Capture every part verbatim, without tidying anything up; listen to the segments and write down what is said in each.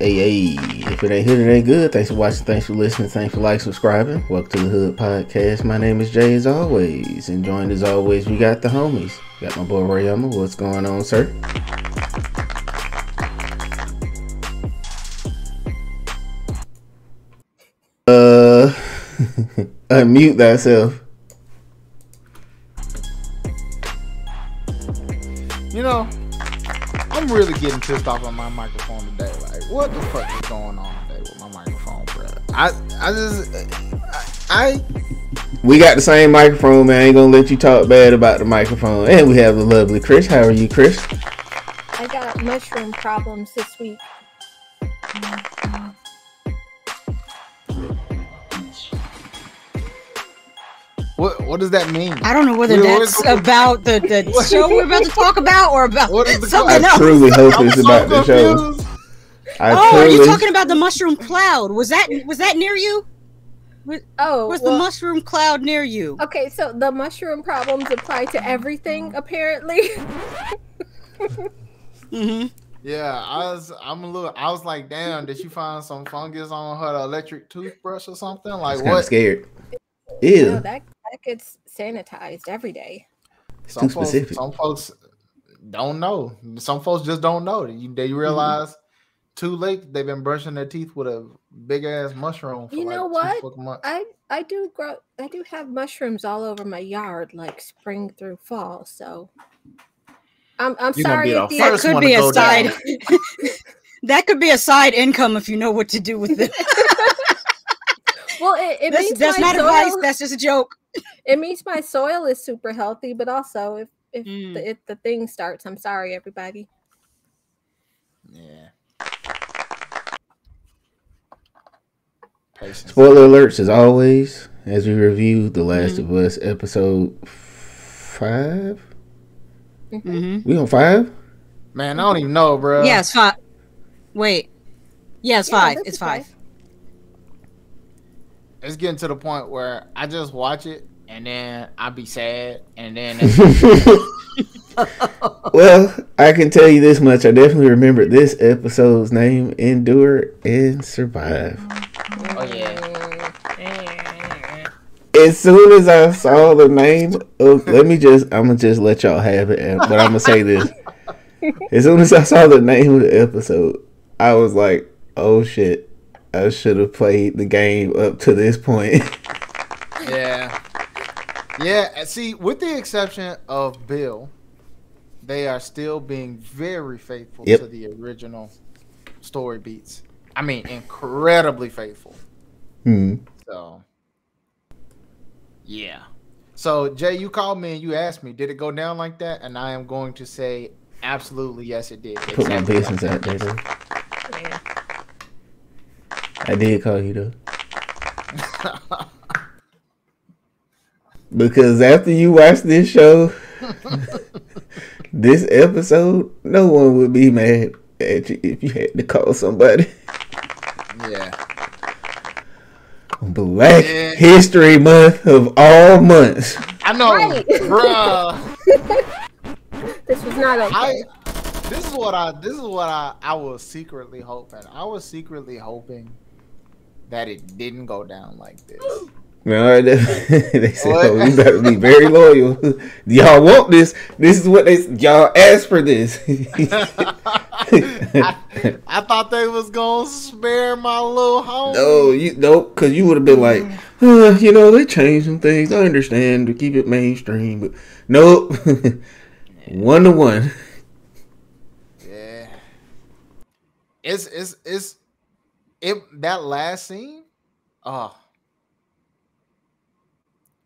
Hey, hey, if it ain't good, it ain't good. Thanks for watching, thanks for listening, thanks for like, subscribing. Welcome to the Hood Podcast. My name is Jay as always, and joined as always, we got the homies. Got my boy Rayama. What's going on, sir? Uh, unmute thyself. You know, I'm really getting pissed off on my microphone today. Like, what the fuck is going on today with my microphone, bro? I, I just, I, I. We got the same microphone, man. I ain't gonna let you talk bad about the microphone. And we have the lovely Chris. How are you, Chris? I got mushroom problems this week. What what does that mean? I don't know whether we that's to... about the, the show we're about to talk about or about something else. I truly hope it's about the show. I oh, truly... are you talking about the mushroom cloud? Was that was that near you? Was, oh, was well, the mushroom cloud near you? Okay, so the mushroom problems apply to everything, apparently. mm-hmm. Yeah, I was. I'm a little. I was like, damn, did she find some fungus on her electric toothbrush or something? Like, what? I'm scared. Ew. No, that that gets sanitized every day. It's some too folks, specific. Some folks don't know. Some folks just don't know. They realize mm-hmm. too late they've been brushing their teeth with a big ass mushroom. For you like know what? I I do grow. I do have mushrooms all over my yard, like spring through fall. So I'm I'm You're sorry. If that could be a side. That could be a side income if you know what to do with it. Well, it, it that's, means that's not soil, advice. That's just a joke. It means my soil is super healthy, but also if if, mm. the, if the thing starts, I'm sorry, everybody. Yeah. Patience. Spoiler alerts, as always, as we review The Last mm-hmm. of Us episode five. Mm-hmm. We on five? Man, I don't even know, bro. Yeah, it's five. Wait. Yeah, it's yeah, five. It's five. five. It's getting to the point where I just watch it and then I be sad and then. Well, I can tell you this much: I definitely remember this episode's name, "Endure and Survive." Oh yeah! As soon as I saw the name, of, let me just—I'm gonna just let y'all have it. But I'm gonna say this: as soon as I saw the name of the episode, I was like, "Oh shit." I should have played the game up to this point. Yeah. Yeah, see, with the exception of Bill, they are still being very faithful yep. to the original story beats. I mean, incredibly faithful. Hmm. So, yeah. So, Jay, you called me and you asked me, did it go down like that? And I am going to say, absolutely, yes, it did. Put exactly my business like out there, though. Yeah. I did call you though. Because after you watch this show, this episode, no one would be mad at you if you had to call somebody. Yeah. Black yeah. History Month of all months. I know, right. Bruh. This was not okay. I, this is what I. This is what I. I was secretly hoping. I was secretly hoping. That it didn't go down like this. No, they said, oh, we better be very loyal. Y'all want this. This is what they y'all asked for this. I, I thought they was gonna spare my little home. No, you nope, cause you would have been like, uh, you know, they changed some things. I understand to keep it mainstream, but nope. One to one. Yeah. It's it's it's It, that last scene, oh,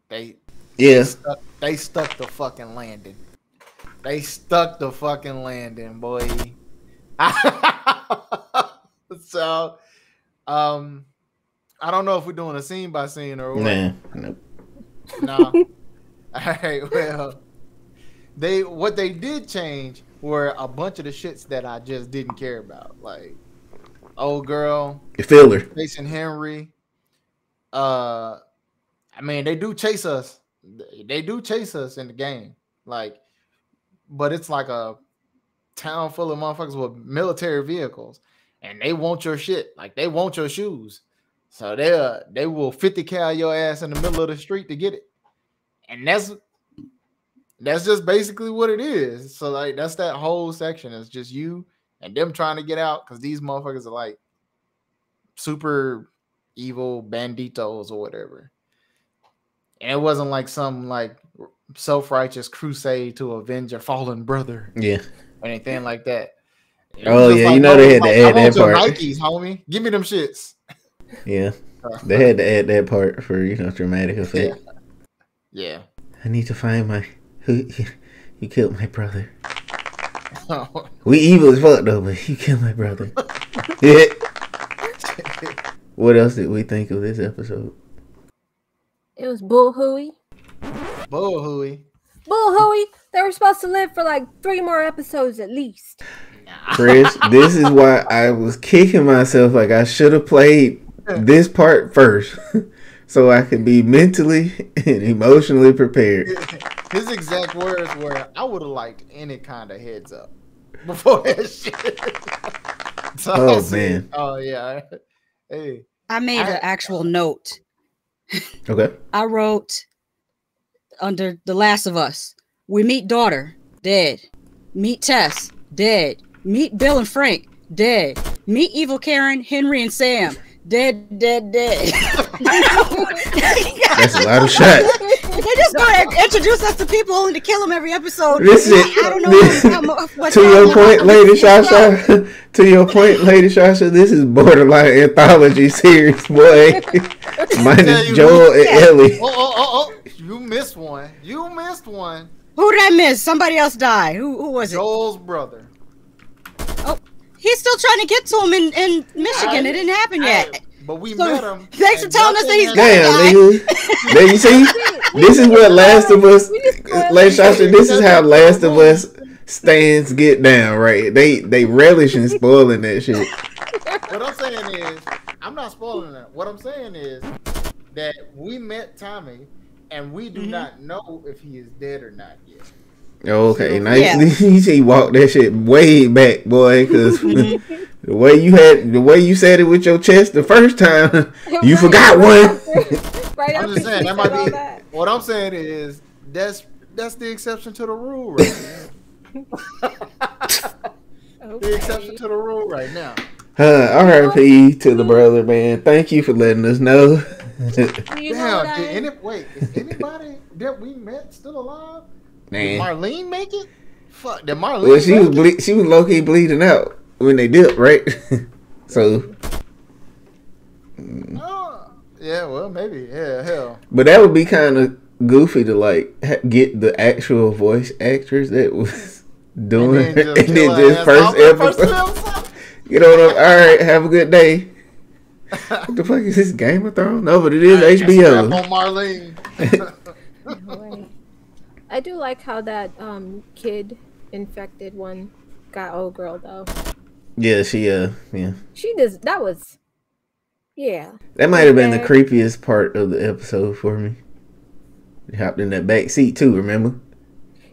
they yeah they stuck, they stuck the fucking landing. They stuck the fucking landing, boy. So, um, I don't know if we're doing a scene by scene or what. Nah, nope. Nah. All right, well, they what they did change were a bunch of the shits that I just didn't care about, like. Old girl, filler chasing Henry. Uh, I mean, they do chase us. They do chase us in the game, like, but it's like a town full of motherfuckers with military vehicles, and they want your shit. Like, they want your shoes. So they uh, they will fifty cal your ass in the middle of the street to get it. And that's that's just basically what it is. So like, that's that whole section. It's just you and them trying to get out because these motherfuckers are like super evil banditos or whatever. And it wasn't like some like self-righteous crusade to avenge a fallen brother. Yeah. Or anything like that. Oh yeah, like, you know they had like, to add that part. Nikes, homie. Give me them shits. Yeah. They had to add that part for, you know, dramatic effect. Yeah. yeah. I need to find my who you killed my brother. Oh. We evil as fuck though, but you killed my brother. Yeah. What else did we think of this episode? It was bull hooey. Bull hooey. Bull hooey. They were supposed to live for like three more episodes at least. Nah. Chris, this is why I was kicking myself. Like, I should have played this part first, so I could be mentally and emotionally prepared. His exact words were, "I would have liked any kind of heads up before that shit." So oh was, man. Oh yeah. Hey. I made I, an actual note. Okay. I wrote under The Last of Us, we meet daughter, dead. Meet Tess, dead. Meet Bill and Frank, dead. Meet evil Karen, Henry, and Sam, dead, dead, dead. That's a lot of shots. They just going to introduce us to people only to kill them every episode. This is I don't know this, how, how, to your point, Lady Shasha. To your point, Lady Shasha. This is borderline anthology series, boy. Minus Joel and yeah. Ellie. Oh, oh, oh, oh! You missed one. You missed one. Who did I miss? Somebody else died. Who? Who was it? Joel's brother. Oh, he's still trying to get to him in in Michigan. I, it didn't happen I, yet. I, But we so met him. Thanks for telling us that he's going to die. There you see. This is what Last of Us. Last Shasha, this is how Last of Us stands get down, right? They they relish in spoiling that shit. What I'm saying is, I'm not spoiling that. What I'm saying is that we met Tommy, and we do mm-hmm. not know if he is dead or not yet. Okay, now yeah. you see, walk that shit way back, boy, because the way you had, the way you said it with your chest the first time, you right forgot one. Right I'm just saying, that might be, that. What I'm saying is that's that's the exception to the rule right now. Okay. The exception to the rule right now. Uh, R I P to the brother, man. Thank you for letting us know. Damn, did any, wait, is anybody that we met still alive? Man. Did Marlene make it? Fuck, did Marlene Well, she make was ble it? She was low key bleeding out when they dipped, right? So, oh, yeah, well, maybe, yeah, hell. But that would be kind of goofy to like get the actual voice actrors that was doing and then just first episode. You know what? I'm, all right, have a good day. What the fuck is this, Game of Thrones? No, but it is H B O. On Marlene. I do like how that um kid infected one got old girl though. Yeah, she uh yeah. She does that was yeah. That might have been the creepiest part of the episode for me. She hopped in that back seat too, remember?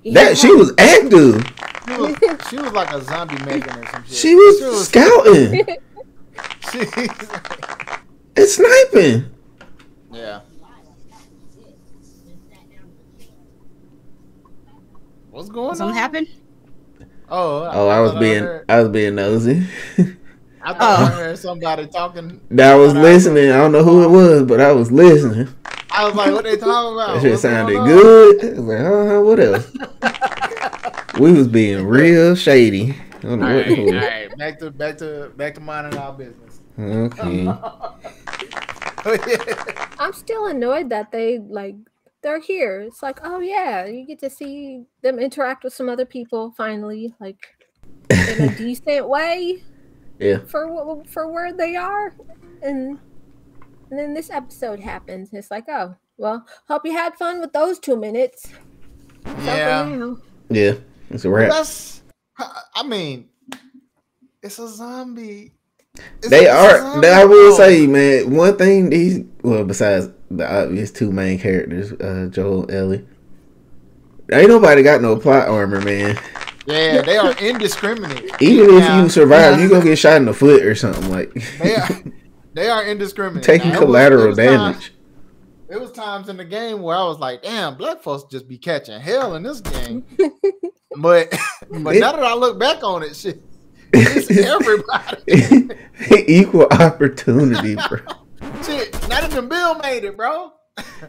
Yeah. That she was active. She was, she was like a zombie making or some shit. She was, she was scouting. It's sniping. Yeah. What's going on? Something happened? Oh, I, oh, I, I was being, I, I was being nosy. I thought oh. I heard somebody talking. I was listening. I, I don't know who it was, but I was listening. I was like, "What they talking about?" That shit sounded good. I was like, "Oh, what else?" We was being real shady. I don't know all what right, all right, back to back to back to minding our business. Okay. Oh, yeah. I'm still annoyed that they like. They're here. It's like, oh yeah, you get to see them interact with some other people finally, like in a decent way. Yeah. For for where they are, and and then this episode happens. It's like, oh well, hope you had fun with those two minutes. Yeah. Yeah. It's a wrap. That's, I mean, it's a zombie. It's they a, are. A zombie I will world. say, man. One thing these well, besides. the obvious two main characters, uh, Joel and Ellie. Ain't nobody got no plot armor, man. Yeah, they are indiscriminate. Even now, if you survive, you gonna get shot in the foot or something. Like they are, they are indiscriminate. Taking now, collateral was, damage. There was times in the game where I was like, damn, black folks just be catching hell in this game. But but it, now that I look back on it, shit, it's everybody. It, equal opportunity, bro. Shit, not even Bill made it, bro.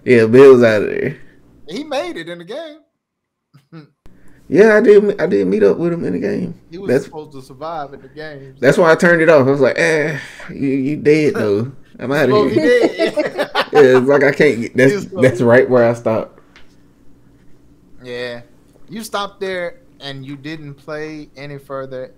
Yeah, Bill's out of there. He made it in the game. Yeah, I did I did meet up with him in the game. He was that's, supposed to survive in the game. So. That's why I turned it off. I was like, eh, you, you dead, though. I'm out of here. Dead, yeah. Yeah, it's like I can't get, that's, that's right where I stopped. Yeah. You stopped there, and you didn't play any further,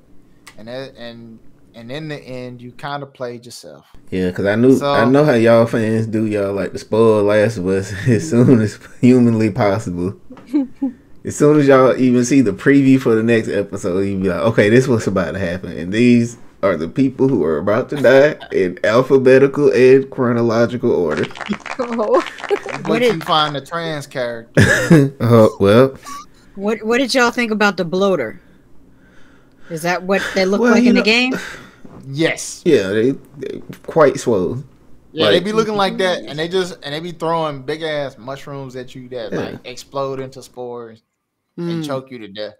and and and in the end, you kind of played yourself. Yeah, because I knew so, I know how y'all fans do. Y'all like to spoil Last of Us as soon as humanly possible. As soon as y'all even see the preview for the next episode, you be like, okay, this what's about to happen, and these are the people who are about to die in alphabetical and chronological order. Oh. But you find the trans character. Oh, well. What what did y'all think about the bloater? Is that what they look well, like in know, the game? Yes. Yeah, they, they quite swole. Yeah, like, they be looking like that, and they just and they be throwing big ass mushrooms at you that yeah. like explode into spores mm. and choke you to death.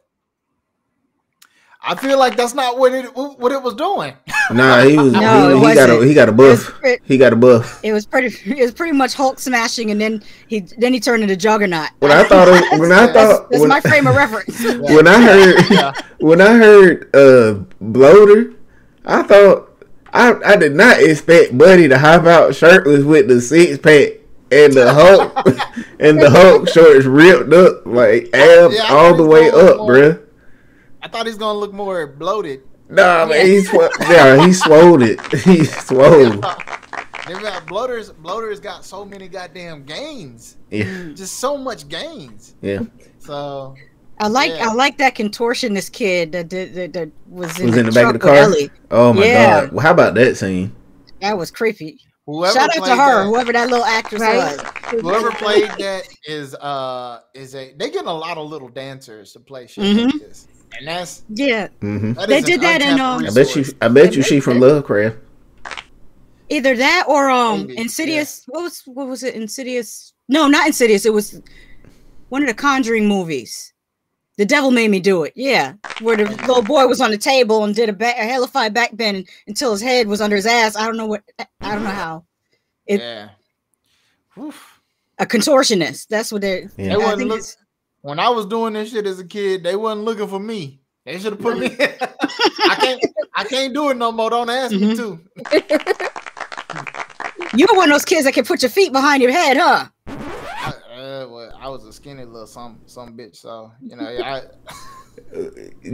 I feel like that's not what it what it was doing. Nah, he was no, he, it he got a he got a buff. It was, it, he got a buff. It was pretty. It was pretty much Hulk smashing, and then he then he turned into Juggernaut. When I thought it, when I thought that's, that's when, my frame of reference. Yeah. When I heard yeah. when I heard uh, bloater, I thought I I did not expect Buddy to hop out shirtless with the six pack and the Hulk and the Hulk shorts ripped up like abs yeah, all the way up, bruh. I thought he's gonna look more bloated. Nah, man, he's yeah, he swole it. He swole. Yeah. Bloaters, bloaters got so many goddamn gains. Yeah, just so much gains. Yeah. So I like yeah. I like that contortionist kid that did that, that was in was the, in the back of the car. Ellie. Oh my yeah. god! Well, how about that scene? That was creepy. Whoever Shout out to her, that, whoever that little actress right? was. Whoever played that is uh is a they getting a lot of little dancers to play shit mm-hmm. like this. And that's yeah. Mm-hmm. that they did that in um. I bet you. I bet you. She from Lovecraft. Either that or um. Maybe. Insidious. Yeah. What was what was it? Insidious. No, not Insidious. It was one of the Conjuring movies. The Devil Made Me Do It. Yeah, where the little boy was on the table and did a, back, a hellified backbend until his head was under his ass. I don't know what. I don't know how. It, yeah. Oof. A contortionist. That's what they're. Yeah. They I think look- it's, When I was doing this shit as a kid, they wasn't looking for me. They should have put me in. I can't I can't do it no more. Don't ask mm-hmm. me to. You were one of those kids that can put your feet behind your head, huh? I, uh, well, I was a skinny little some some bitch, so you know I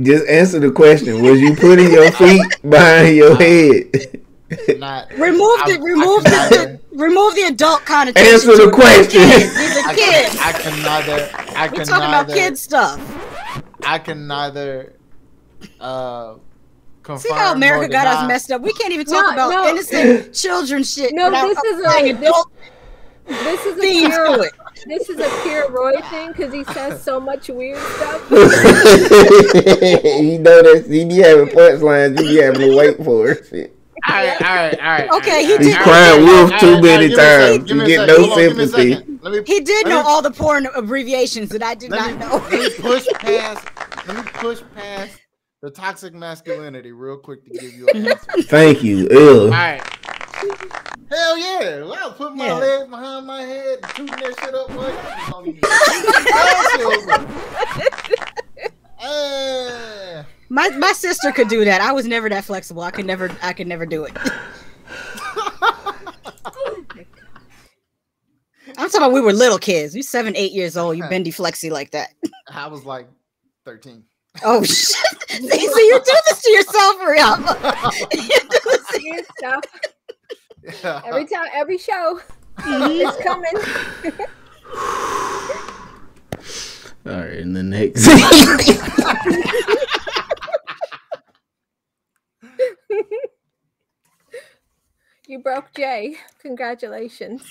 just answer the question. Was you putting your feet behind your head? Not, remove I, the remove I, the, I, the remove the adult connotation. Answer the question. These are kids. I can neither. I can We're talking neither, about kid stuff. I can neither. Uh, See how America got us messed up. We can't even talk no, about no. innocent children shit. No, this is a adult. This is a pure. This is a pure Roy thing because he says so much weird stuff. You know that he be having punchlines. You be having to wait for it. All right, all right, all right. Okay, he did. Crying wolf too many times. You get no sympathy. He did know all the porn abbreviations that I did not know. Let me push past. Let me push past the toxic masculinity real quick to give you an answer. Thank you. Ew. All right. Hell yeah! Well, I put my yeah. legs behind my head, and tooting that shit up. Boy. uh, My my sister could do that. I was never that flexible. I could never I could never do it. I'm talking about we were little kids. We seven, eight years old. You bendy flexy like that. I was like thirteen. Oh shit. So you do this to yourself, Rihanna. You do this to yourself. Yeah. Every time every show. It's coming. All right, and the next You broke Jay. Congratulations.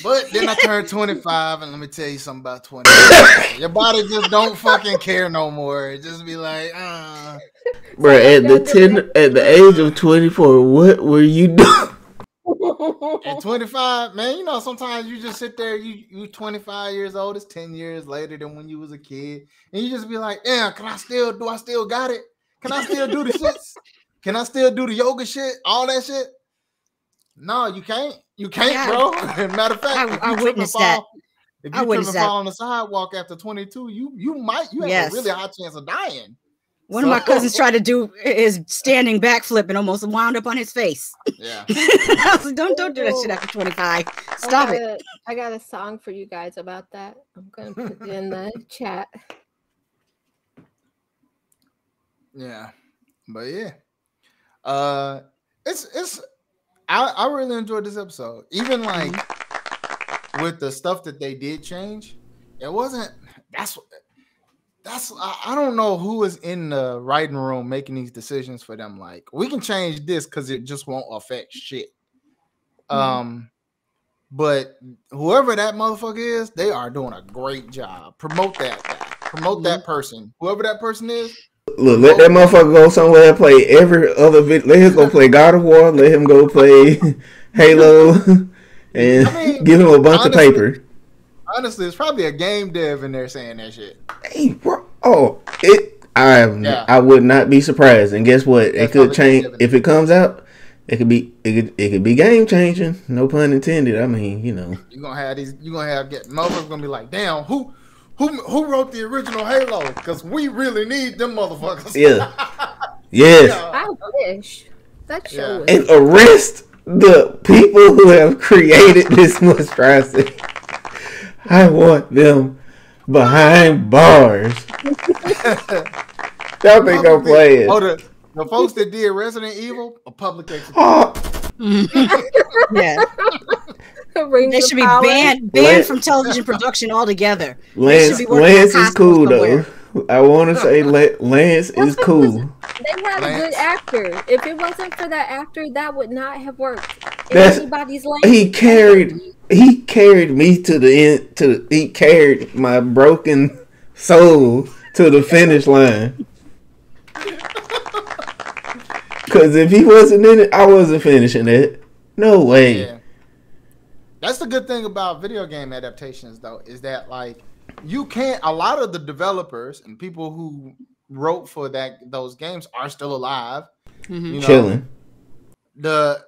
But then I turned twenty-five, and let me tell you something about twenty-five. Your body just don't fucking care no more. It just be like, uh. Bro, at the ten, at the age of twenty-four, what were you doing? At twenty-five, man, you know, sometimes you just sit there. You you twenty-five years old. It's ten years later than when you was a kid, and you just be like, damn, can I still do? I still got it. Can I still do the shits? Can I still do the yoga shit? All that shit? No, you can't. You can't, yeah, bro. Matter of fact, I, I witnessed that. Fall, if you trip and fall on the sidewalk after twenty-two, you you might you have yes. a really high chance of dying. One so, of my cousins tried to do his standing backflip and almost wound up on his face. Yeah. I was like, don't don't do that shit after twenty-five. Stop I it. A, I got a song for you guys about that. I'm gonna put it in the chat. Yeah, but yeah, uh, it's it's. I, I really enjoyed this episode. Even like with the stuff that they did change, it wasn't that's that's I, I don't know who is in the writing room making these decisions for them. Like, we can change this because it just won't affect shit. Mm-hmm. Um, but whoever that motherfucker is, they are doing a great job. Promote that guy, promote mm-hmm. that person, whoever that person is. Look, let that motherfucker go somewhere and play every other video. Let him go play God of War. Let him go play Halo, and I mean, give him a bunch honestly, of paper. Honestly, it's probably a game dev in there saying that shit. Hey, bro. Oh, it. I yeah. I would not be surprised. And guess what? That's it could change if it comes out. It could be it could, it could be game changing. No pun intended. I mean, you know, you're gonna have these. You're gonna have get motherfuckers gonna be like, damn, who. Who, who wrote the original Halo? Because we really need them motherfuckers. Yeah. Yes. Yeah. I wish. That show yeah. And arrest the people who have created this monstrosity. I want them behind bars. Y'all think I'm playing. Oh, the, the folks that did Resident Evil, a public execution. Oh. Yeah. They should be banned, banned Lance, from television production altogether. Lance, Lance is cool somewhere. Though. I want to say Lance is cool. They had Lance. A good actor. If it wasn't for that actor, that would not have worked. Anybody's Lance, he carried. He carried me to the end. To the, he carried my broken soul to the finish line. Because if he wasn't in it, I wasn't finishing it. No way. Yeah. That's the good thing about video game adaptations, though, is that, like, you can't, a lot of the developers and people who wrote for that those games are still alive. Mm-hmm. You know, chilling. The,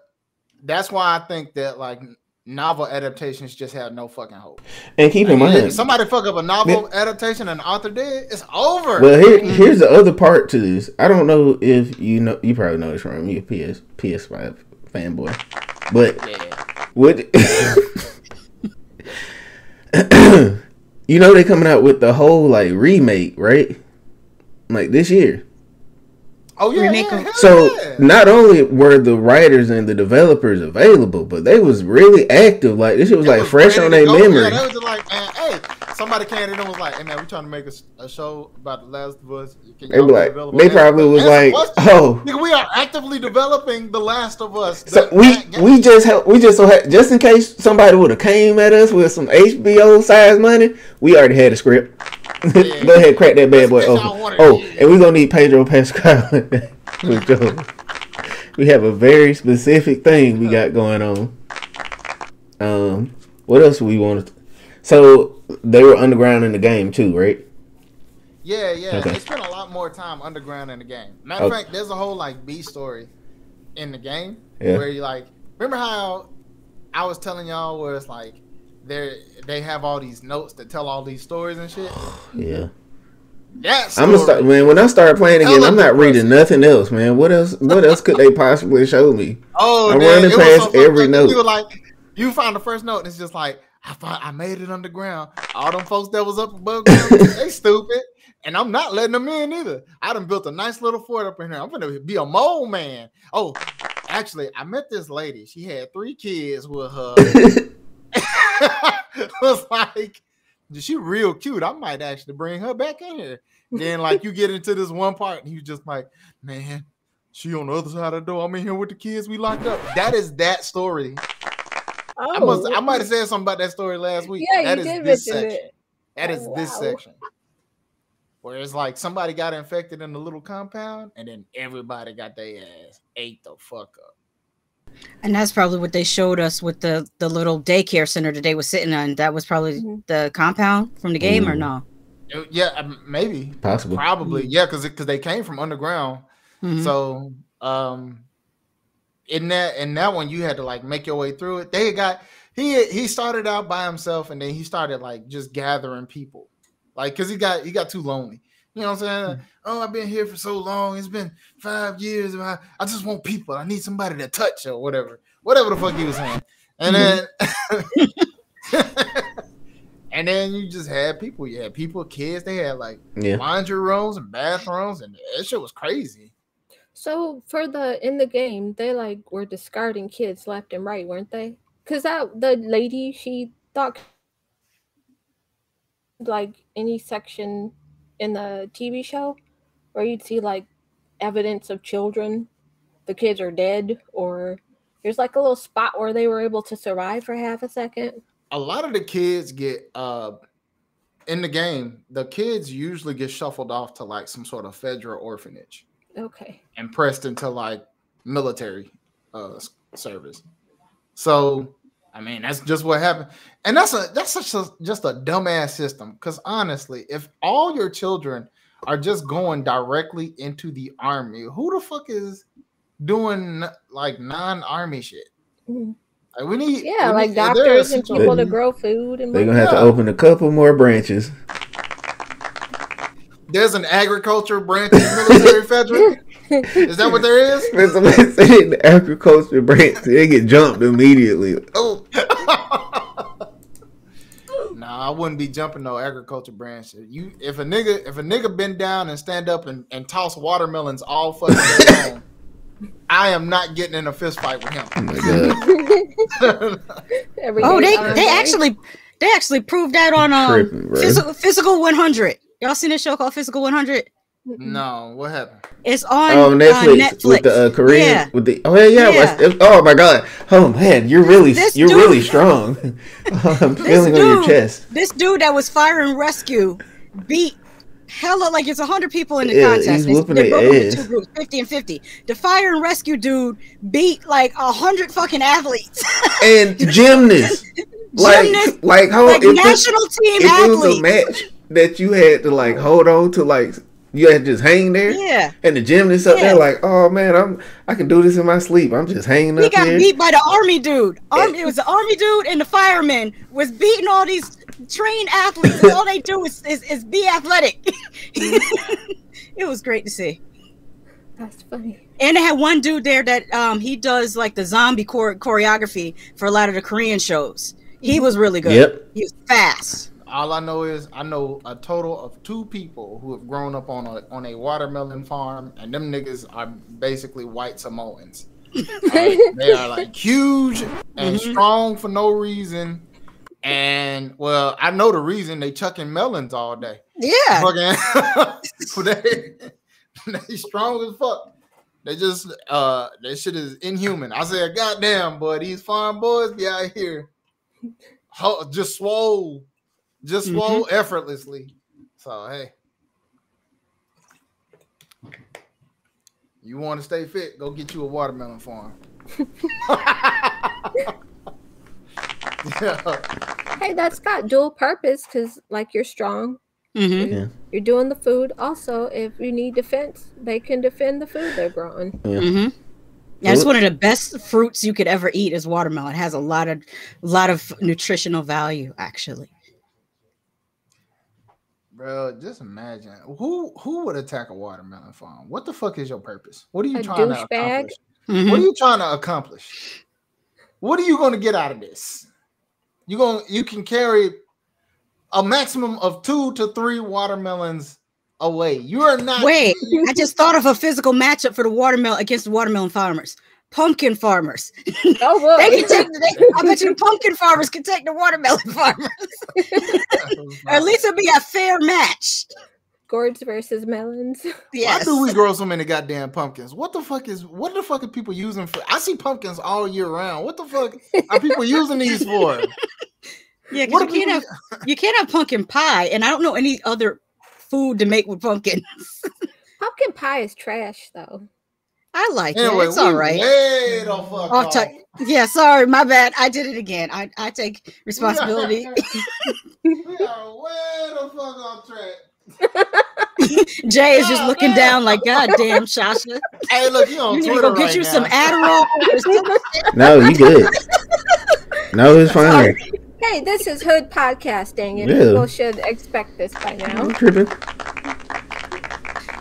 that's why I think that, like, novel adaptations just have no fucking hope. And keep in I mean, mind. If somebody fuck up a novel it, adaptation and an author did, it's over. Well, here, mm-hmm. here's the other part to this. I don't know if you know, you probably know this from you, P S, P S five fanboy. But. Yeah. What you know they coming out with the whole like remake, right? Like this year. Oh yeah. yeah so yeah. Not only were the writers and the developers available, but they was really active. Like this shit was it like was fresh on their memory. Yeah, was like, man, hey, somebody came in and was like, hey man, we trying to make a, a show about The Last of Us. Can they like, they probably was like, oh, nigga, we are actively developing The Last of Us. So the, we that, we just help, we just so ha just in case somebody would have came at us with some H B O size money, we already had a script. Yeah. Go ahead, crack that bad boy open. Oh, and we're gonna need Pedro Pascal. With Joel. We have a very specific thing we got going on. Um, what else we want? So they were underground in the game too, right? Yeah, yeah. Okay. They spent a lot more time underground in the game. Matter of okay. fact, there's a whole like B story in the game yeah. where you like remember how I was telling y'all where it's like They they have all these notes that tell all these stories and shit. Yeah, yes. I'm gonna start, man. When I start playing again, I'm not reading nothing else, man. What else? What else could they possibly show me? Oh, I'm running past every note. You like, you find the first note, and it's just like I find, I made it underground. All them folks that was up above ground, they stupid, and I'm not letting them in either. I done built a nice little fort up in here. I'm gonna be a mole man. Oh, actually, I met this lady. She had three kids with her. I was like, she real cute. I might actually bring her back in here. Then, like, you get into this one part, and you just like, man, She on the other side of the door. I'm in here with the kids. We locked up. That is that story. Oh, I must. I might have said something about that story last week. Yeah, that you is did this mention section. It. That is oh, wow. this section. Where it's like somebody got infected in the little compound, and then everybody got their ass ate the fuck up. And that's probably what they showed us with the the little daycare center that they were sitting on. That was probably mm-hmm. the compound from the game, mm-hmm. or no? It, yeah, maybe, possibly, probably, mm-hmm. yeah, because because they came from underground. Mm-hmm. So um, in that in that one, you had to like make your way through it. They got he he started out by himself, and then he started like just gathering people. Like, cause he got he got too lonely. You know what I'm saying? Like, oh, I've been here for so long. It's been five years. I, I just want people. I need somebody to touch or whatever. Whatever the fuck he was saying. And then and then you just had people. You had people, kids, they had like yeah. laundry rooms and bathrooms, and that shit was crazy. So for the in the game, they like were discarding kids left and right, weren't they? Cause that the lady she thought like any section in the T V show where you'd see like evidence of children, the kids are dead, or there's like a little spot where they were able to survive for half a second. A lot of the kids get uh in the game, the kids usually get shuffled off to like some sort of federal orphanage, okay, and pressed into like military uh service. So I mean, that's just what happened. And that's a that's such a, just a dumbass system. Because honestly, if all your children are just going directly into the army, who the fuck is doing like non-army shit? Like, we need yeah, we like need, doctors and people to grow food. And they're gonna have to open a couple more branches. There's an agriculture branch in the military federal. Is that what there is? It's an agriculture branch. They get jumped immediately. Oh. Nah, I wouldn't be jumping no agriculture branch. You, if a nigga, if a nigga bend down and stand up and, and toss watermelons all fucking day long, I am not getting in a fist fight with him. Oh, my God. Oh, they they actually they actually proved that on um tripping, Physical, Physical One Hundred. Y'all seen a show called Physical One Hundred? No, what happened? It's on oh, Netflix, uh, Netflix with the uh, Korean yeah. with the oh yeah yeah, yeah. It, oh my God, oh man, you're really this you're dude, really strong. I'm feeling dude, on your chest. This dude that was fire and rescue beat hella like it's a hundred people in the yeah, contest. He's they broke them into two groups, fifty and fifty. The fire and rescue dude beat like a hundred fucking athletes and gymnasts. Like gymnasts, like how like if national it, team if athletes. It was a match that you had to like hold on to like. You had to just hang there, yeah. And the gymnast up yeah. there, like, oh man, I'm I can do this in my sleep. I'm just hanging he up here. He got beat by the army dude. Army, it was the army dude and the fireman was beating all these trained athletes. And all they do is is, is be athletic. It was great to see. That's funny. And they had one dude there that um he does like the zombie chore choreography for a lot of the Korean shows. He was really good. Yep, he was fast. All I know is I know a total of two people who have grown up on a on a watermelon farm, and them niggas are basically white Samoans. Right? They are like huge and mm-hmm. strong for no reason. And well, I know the reason they chucking melons all day. Yeah, fucking, they they strong as fuck. They just uh that shit is inhuman. I said, goddamn, boy, these farm boys be out here just swole. Just swole mm-hmm. effortlessly. So, hey. You want to stay fit? Go get you a watermelon farm. Yeah. Hey, that's got dual purpose because, like, you're strong. Mm-hmm. You're, yeah. you're doing the food. Also, if you need defense, they can defend the food they're growing. Yeah. Mm-hmm. Yeah, it's one of the best fruits you could ever eat is watermelon. It has a lot of, lot of nutritional value, actually. Bro, just imagine who who would attack a watermelon farm? What the fuck is your purpose? What are you a trying to accomplish? Mm-hmm. What are you trying to accomplish? What are you going to get out of this? You going you can carry a maximum of two to three watermelons away. You are not. Wait, I just thought of a physical matchup for the watermelon against the watermelon farmers. Pumpkin farmers. Oh, well. They can take. They, I bet you the pumpkin farmers can take the watermelon farmers. Or at least it'll be a fair match. Gourds versus melons. Yes. Why do we grow so many goddamn pumpkins? What the fuck is what the fuck are people using for? I see pumpkins all year round. What the fuck are people using these for? Yeah, because you, people... you can't have pumpkin pie, and I don't know any other food to make with pumpkins. Pumpkin pie is trash, though. I like anyway, it. It's all right. Way the fuck off off. Yeah, sorry, my bad. I did it again. I, I take responsibility. We are way the fuck off track. Jay is just oh, looking man. down like, God damn, Shasha. Hey, look, you on you Twitter need to go get right you now. Some Adderall. Or something. No, you good. No, it's fine. Sorry. Hey, this is Hood Podcasting, and yeah. people should expect this by now. I'm tripping.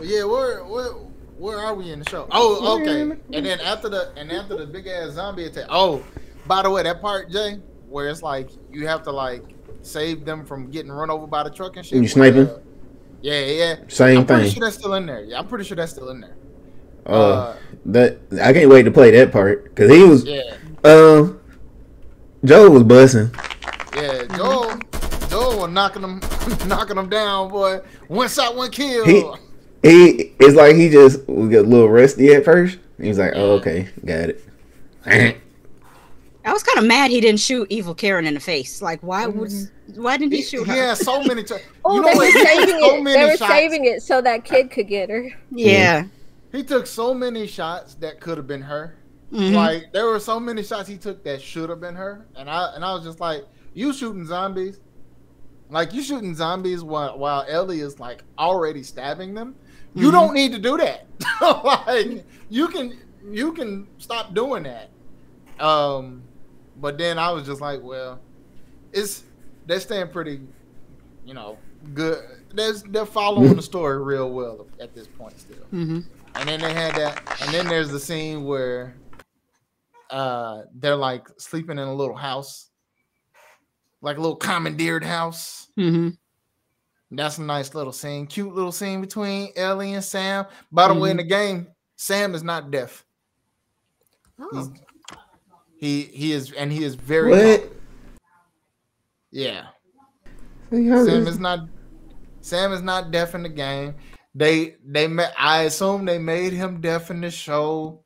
Yeah, where, where, where are we in the show? Oh, okay. And then after the and after the big ass zombie attack. Oh, by the way, that part, Jay, where it's like you have to like save them from getting run over by the truck and shit. You sniping? Uh, Yeah, yeah. Same I'm thing. I'm pretty sure that's still in there. Yeah, I'm pretty sure that's still in there. Uh, uh that I can't wait to play that part because he was. Yeah. Um, uh, Joel was busting. Yeah, Joel. Joel was knocking them, knocking them down, boy. One shot, one kill. He, he it's like he just was a little rusty at first. He was like, yeah. "Oh, okay, got it." I was kind of mad he didn't shoot evil Karen in the face. Like, why was why didn't he shoot her? Yeah, so many times. Oh, you know they what? were saving so it. They were shots. saving it so that kid could get her. Yeah. He took so many shots that could have been her. Mm-hmm. Like, there were so many shots he took that should have been her. And I and I was just like, you shooting zombies? Like, you shooting zombies while while Ellie is like already stabbing them? You mm-hmm. don't need to do that. Like, you can you can stop doing that. Um. But then I was just like, well, it's they're staying pretty, you know, good. They're, they're following the story real well at this point still. Mm-hmm. And then they had that. And then there's the scene where uh, they're like sleeping in a little house, like a little commandeered house. Mm-hmm. That's a nice little scene. Cute little scene between Ellie and Sam. By the mm-hmm. way, in the game, Sam is not deaf. Oh. He's, He he is and he is very what? yeah. Sam is not Sam is not deaf in the game. They they I assume they made him deaf in the show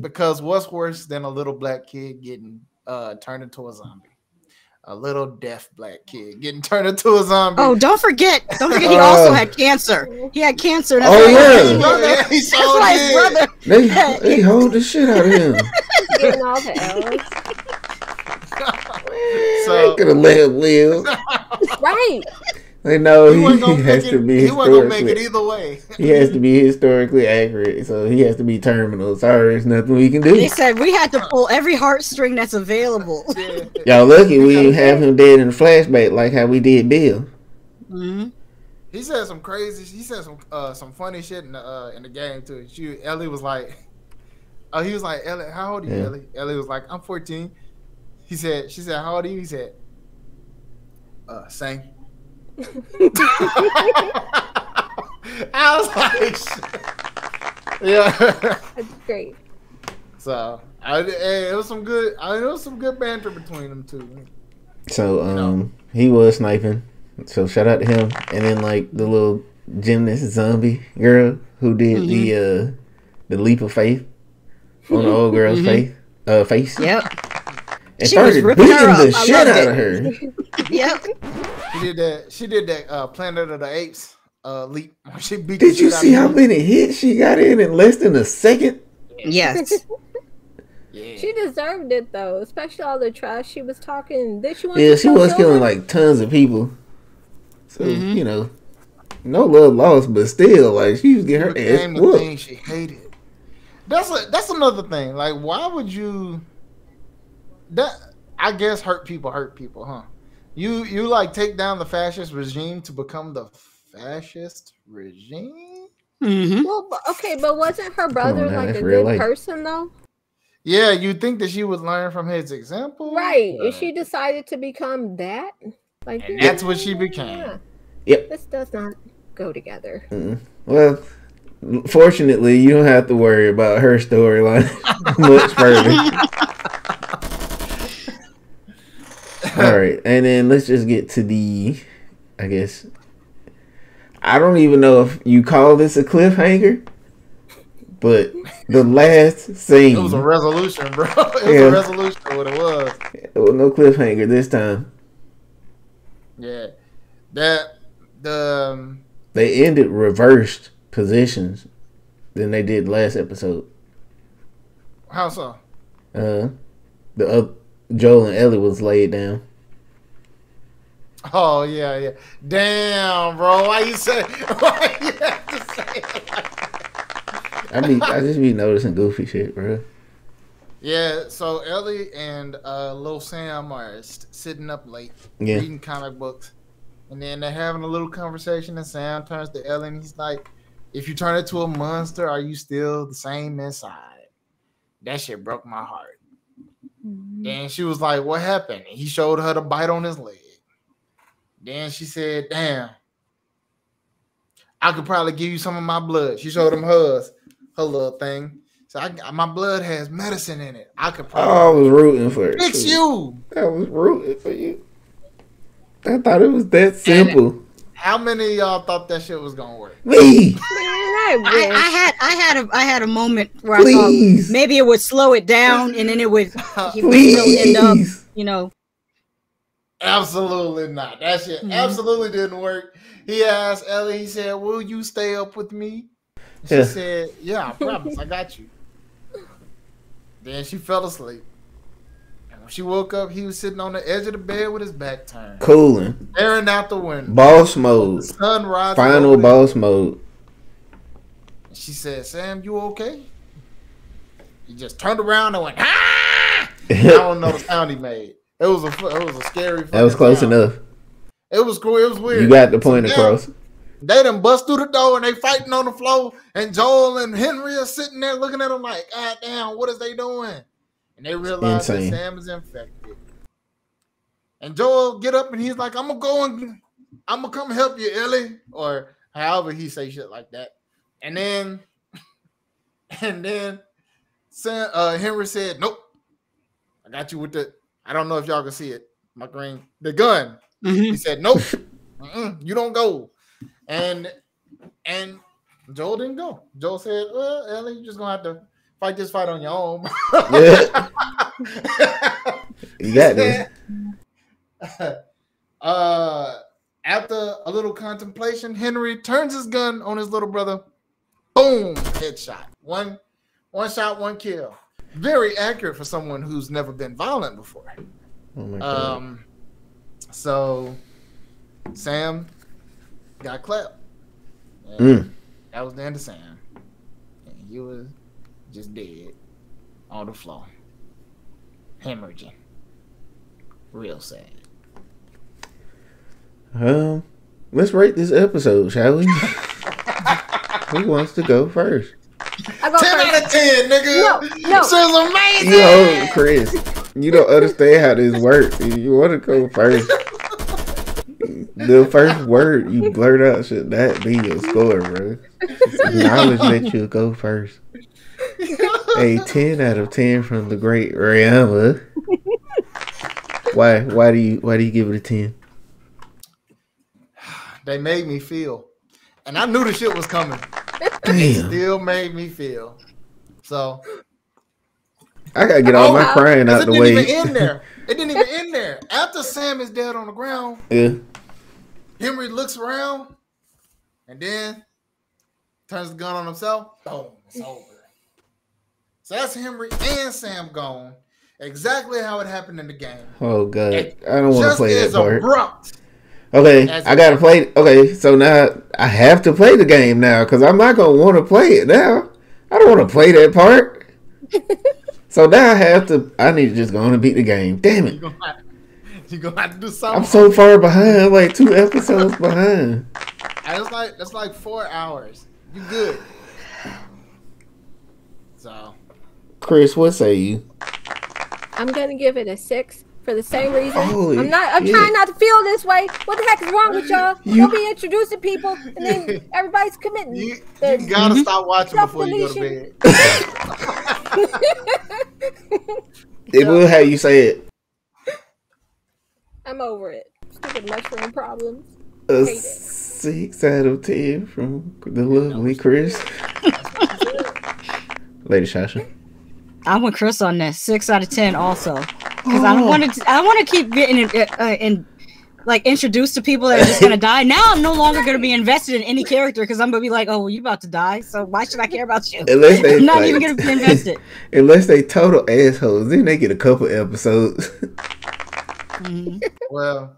because what's worse than a little black kid getting uh, turned into a zombie? A little deaf black kid getting turned into a zombie. Oh, don't forget! Don't forget he also had cancer. He had cancer. That's oh yeah, yeah he that's why his brother. They, they hold the shit out of him. Getting all the L's. So could have let him live. Right. They know he, he, he has it, to be. He wasn't gonna make it either way. He has to be historically accurate, so he has to be terminal. Sorry, there's nothing we can do. They said we had to pull every heartstring that's available. Yeah. Y'all lucky we didn't have him dead in a flashback like how we did Bill. Mm-hmm. He said some crazy. He said some uh, some funny shit in the uh, in the game too. She Ellie was like, oh, he was like, Ellie, how old are you, yeah. Ellie? Ellie was like, I'm fourteen. He said, she said, how old are you? He said, uh, same. I was like, shit. Yeah, that's great. So, I, it was some good. I it was some good banter between them two. So, um, you know? He was sniping. So shout out to him. And then like the little gymnast zombie girl who did mm-hmm. the uh, the leap of faith on the old girl's mm-hmm. face. Uh, face. Yep. And she started was ripping beating her the shit out of her. Yep. She did that. She did that uh, Planet of the Apes uh, leap. She beat. Did you see how many hits she got in in less than a second? Yes. Yeah. She deserved it though, especially all the trash she was talking. Did she want yeah, to she was killing over? like tons of people. So mm-hmm. you know, no love lost, but still, like she was getting her ass whooped. The thing she hated. That's a, that's another thing. Like, why would you? That I guess hurt people hurt people, huh? You you like take down the fascist regime to become the fascist regime? Mm-hmm. Well, okay, but wasn't her brother on, like a good life. person though? Yeah, you'd think that she would learn from his example, right? If she decided to become that, like and that's yeah, what she became. Yeah. Yep. This does not go together. Mm-hmm. Well, fortunately, you don't have to worry about her storyline much further. All right, and then let's just get to the, I guess, I don't even know if you call this a cliffhanger, but the last scene. It was a resolution, bro. It was yeah. a resolution what it was. It was no cliffhanger this time. Yeah. That the um, they ended reversed positions than they did last episode. How so? Uh, the uh, Joel and Ellie was laid down. Oh yeah, yeah. Damn, bro. Why you say? Why you have to say it like that? I mean, I just be noticing goofy shit, bro. Yeah. So Ellie and uh, Lil Sam are st- sitting up late, yeah. reading comic books, and then they're having a little conversation. And Sam turns to Ellie, and he's like, "If you turn into a monster, are you still the same inside?" That shit broke my heart. Mm-hmm. And she was like, "What happened?" And he showed her the bite on his leg. Then she said, "Damn, I could probably give you some of my blood." She showed him hers, her little thing. So I, my blood has medicine in it. I could probably. Oh, I was rooting for it. Fix you. I was rooting for you. I thought it was that simple. And how many of y'all thought that shit was gonna work? Me. I, I had I had a I had a moment where I Please. thought maybe it would slow it down and then it would he would still end up, you know. Absolutely not. That shit mm-hmm. absolutely didn't work. He asked Ellie, he said, "Will you stay up with me?" She yeah. said, "Yeah, I promise, I got you." Then she fell asleep. And when she woke up, he was sitting on the edge of the bed with his back turned. Cooling. Staring out the window. Boss mode. The sun rising. Final boss mode. She said, "Sam, you okay?" He just turned around and went, "Ah!" I don't know the sound he made. It was a, it was a scary. That was close sound. enough. It was cool. It was weird. You got the point so across. They, they done bust through the door and they fighting on the floor. And Joel and Henry are sitting there looking at him like, "God damn, what is they doing?" And they realize that Sam is infected. And Joel get up and he's like, "I'm gonna go and I'm gonna come help you, Ellie," or however he say shit like that. And then, and then, Sam, uh, Henry said, "Nope, I got you with the." I don't know if y'all can see it. My green, the gun. Mm-hmm. He said, "Nope, you don't go." And and Joel didn't go. Joel said, "Well, Ellie, you're just gonna have to fight this fight on your own." Yeah. You got this. Uh, after a little contemplation, Henry turns his gun on his little brother. Boom! Headshot. One, one shot, one kill. Very accurate for someone who's never been violent before. Oh my God. Um, so Sam got clapped. Mm. That was the end of Sam. And he was just dead on the floor, hemorrhaging. Real sad. Um, let's rate this episode, shall we? Who wants to go first? I go ten out of ten, nigga. No, no. This is amazing. You know, Chris, you don't understand how this works. You want to go first. The first word you blurt out should not be your score, bro. Acknowledge that you go first. A ten out of ten from the great Rihanna. Why? Why do you? Why do you give it a ten? They made me feel. And I knew the shit was coming. Damn. It still made me feel. So I gotta get all oh, my crying out the way. It didn't even end there. It didn't even end there. After Sam is dead on the ground, yeah. Henry looks around and then turns the gun on himself. Boom, it's over. So that's Henry and Sam gone. Exactly how it happened in the game. Oh God. It I don't want to play that part. Just as abrupt. Okay, As I gotta play. Okay, so now I have to play the game now because I'm not gonna want to play it now. I don't want to play that part. So now I have to. I need to just go on and beat the game. Damn it! You're gonna, you gonna have to do something. I'm so far behind. I'm like two episodes behind. That's like that's like four hours. You good? So, Chris, what say you? I'm gonna give it a six. For the same reason. Holy I'm not I'm shit. trying not to feel this way. What the heck is wrong with y'all? You will be introducing people and then everybody's committing. You, you gotta stop watching before you go to bed. It will how you say it. I'm over it. Stupid mushroom problems. Uh, Hate it. six out of ten from the lovely Chris. Lady Shasha. I'm with Chris on that. Six out of ten also. Because oh. I don't want to. I want to keep getting uh, in, like introduced to people that are just gonna die. Now I'm no longer gonna be invested in any character because I'm gonna be like, oh, well, you about to die, so why should I care about you? Unless they, I'm not like, even gonna be invested. Unless they total assholes, then they get a couple episodes. Mm-hmm. Well,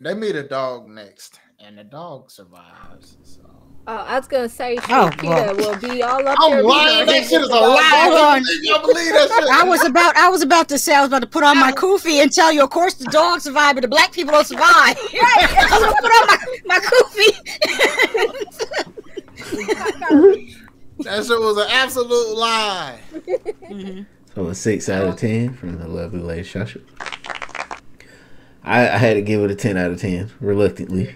they meet a dog next, and the dog survives. So. Oh, I was gonna say, oh, well. will be all up. I'm lying. That shit is a lie. Hold on. Y'all believe that shit? I was about, I was about to say, I was about to put on my kufi and tell you, of course, the dogs survive, but the black people don't survive. Right? I was gonna put on my my kufi. That shit was an absolute lie. Mm-hmm. So a six out of ten from the lovely lady Shasha. I, I had to give it a ten out of ten, reluctantly.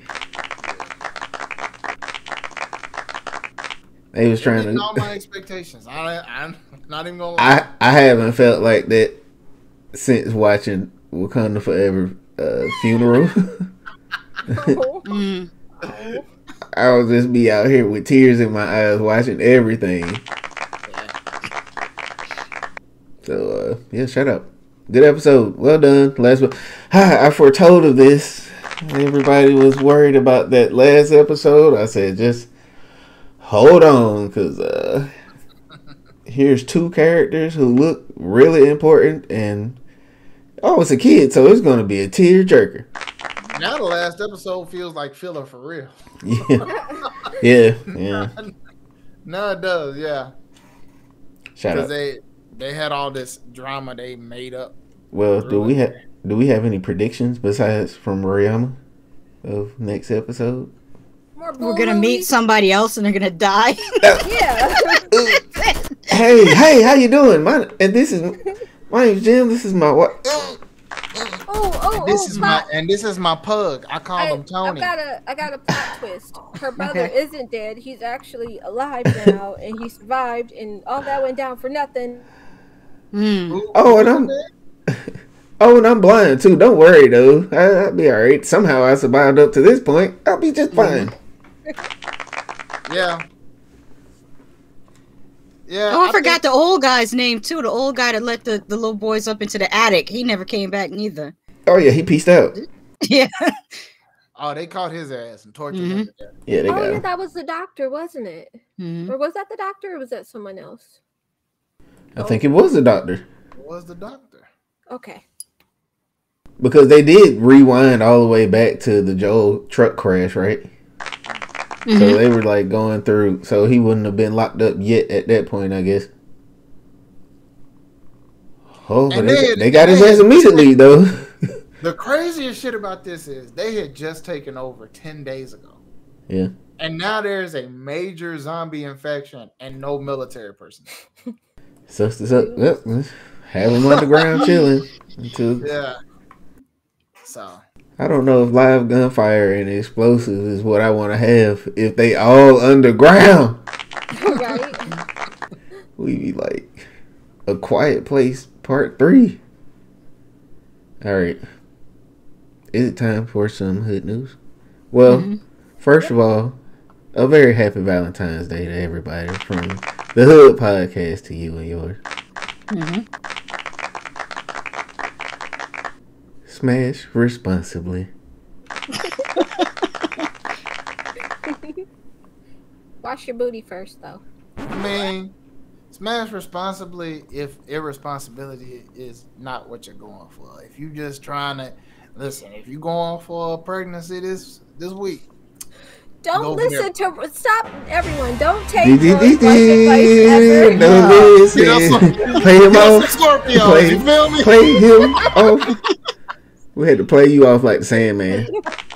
They was trying to all my expectations. I, I'm not even gonna lie. I, I haven't felt like that since watching Wakanda Forever uh, funeral. mm. I would just be out here with tears in my eyes watching everything. So uh, yeah, shut up. Good episode. Well done. Last one. Hi, I foretold of this. Everybody was worried about that last episode. I said just. Hold on, because uh, here's two characters who look really important, and oh, it's a kid, so it's going to be a tearjerker. Now the last episode feels like filler for real. Yeah, yeah, yeah. No, no, it does, yeah. Shout out. Because they, they had all this drama they made up. Well, do we, ha do we have any predictions besides from Mariama of next episode? We're gonna meet somebody else and they're gonna die. Yeah. Hey, hey, how you doing? My and this is my name's Jim. This is my wife. Oh, oh, and this oh, is my, my and this is my pug. I call I, him Tony. I got a I got a plot twist. Her brother okay. isn't dead. He's actually alive now, and he survived. And all that went down for nothing. Mm. Oh, and I'm oh, and I'm blind too. Don't worry though. I, I'll be all right. Somehow I survived up to this point. I'll be just fine. Mm. Yeah. Yeah. Oh, I, I forgot think... the old guy's name too. The old guy that let the, the little boys up into the attic. He never came back neither. Oh yeah, he peaced out. Yeah. Oh, they caught his ass and tortured mm-hmm. him to death. Yeah, they got oh, yeah, that was the doctor, wasn't it? Mm-hmm. Or was that the doctor or was that someone else? I oh. think it was the doctor. It was the doctor. Okay. Because they did rewind all the way back to the Joel truck crash, right? Mm-hmm. So they were like going through, so he wouldn't have been locked up yet at that point, I guess. Oh, but they, they, had, they got they his ass immediately, though. The craziest shit about this is they had just taken over ten days ago. Yeah. And now there's a major zombie infection and no military personnel. Sucks this up. Yep. Have him on the ground chilling. Until... Yeah. So. I don't know if live gunfire and explosives is what I want to have if they all underground. Right. We be like A Quiet Place Part Three. All right, is it time for some hood news? Well, mm-hmm. first of all, a very happy Valentine's Day to everybody from the Hood Podcast to you and yours. Mm-hmm. Smash responsibly. Wash your booty first, though. I mean, smash responsibly if irresponsibility is not what you're going for. If you're just trying to listen, if you're going for a pregnancy this this week, don't listen there. to stop everyone. Don't take your advice ever. No, listen. Some, play him off. Scorpio, play, you feel me? Play him off. We had to play you off like the Sandman.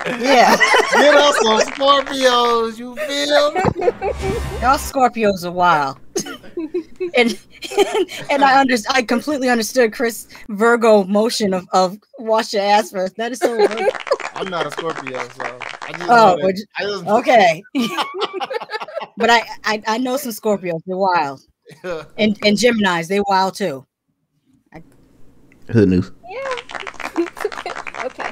Yeah. Get us some Scorpios, you feel me? Y'all Scorpios are wild. and, and and I under, I completely understood Chris' Virgo motion of, of wash your ass first. That is so weird. I'm not a Scorpio, so I just oh, would you, I just, okay. But I, I, I know some Scorpios. They're wild. Yeah. And and Geminis, they wild too. I, Who knew? Yeah. Okay.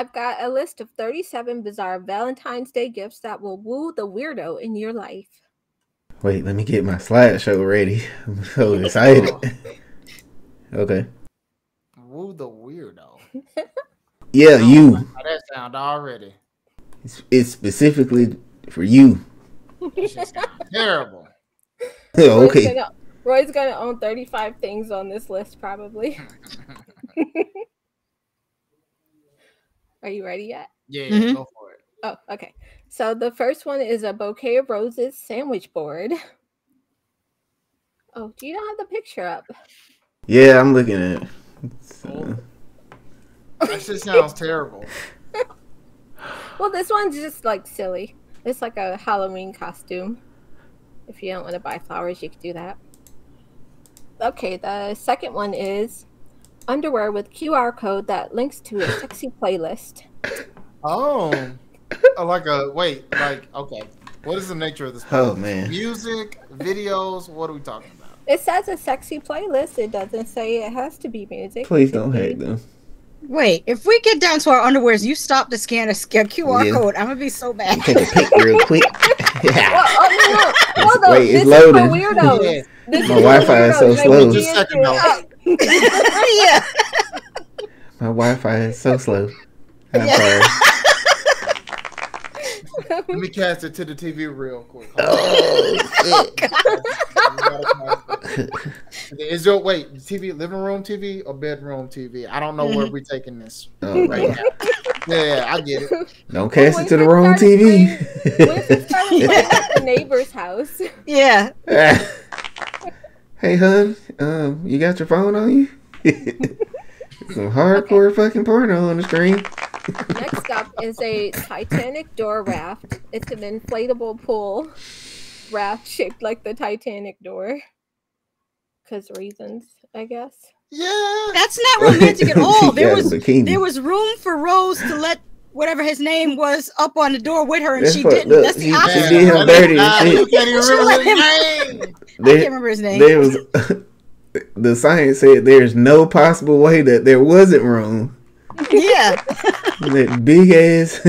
I've got a list of thirty-seven bizarre Valentine's Day gifts that will woo the weirdo in your life. Wait, let me get my slideshow ready. I'm so excited. Okay. Woo the weirdo. Yeah, you. Oh, that sound already. It's, it's specifically for you. Terrible. Oh, okay. Roy's gonna, Roy's gonna own thirty-five things on this list, probably. Are you ready yet? Yeah, yeah mm-hmm. Go for it. Oh, okay. So the first one is a bouquet of roses sandwich board. Oh, do you not have the picture up? Yeah, I'm looking at it. Uh... That just sounds terrible. Well, this one's just like silly. It's like a Halloween costume. If you don't want to buy flowers, you can do that. Okay, the second one is underwear with Q R code that links to a sexy playlist. Oh, like a wait, like okay. What is the nature of this playlist? Oh man, music, videos. What are we talking about? It says a sexy playlist. It doesn't say it has to be music. Please don't hate them. Wait, if we get down to our underwears, you stop to scan a Q R yeah. code. I'm gonna be so bad. You take a pic real quick. Yeah. Well, oh, no, no. Hold on. Wait, this it's loading. Is for weirdos. Yeah. This My is Wi-Fi is so slow. Just second note. Yeah. My Wi-Fi is so slow. I'm yeah. sorry. Let me cast it to the T V real quick. Oh, shit. Oh, God. Is there wait T V living room T V or bedroom T V? I don't know where we're taking this oh, right now. Yeah, yeah, I get it. Don't cast well, it to the wrong T V. Playing, yeah. At the neighbor's house. Yeah. Hey, hun, um, you got your phone on you? Some hardcore okay. fucking porno on the screen. Next up is a Titanic door raft. It's an inflatable pool raft shaped like the Titanic door. Because reasons, I guess. Yeah, that's not romantic at all. There was there was room for Rose to let whatever his name was up on the door with her, and that's she didn't. Look, that's the she, opposite. She did him dirty. You can't even remember his name. There, I can't remember his name. There was the science said there's no possible way that there wasn't room. Yeah, that big ass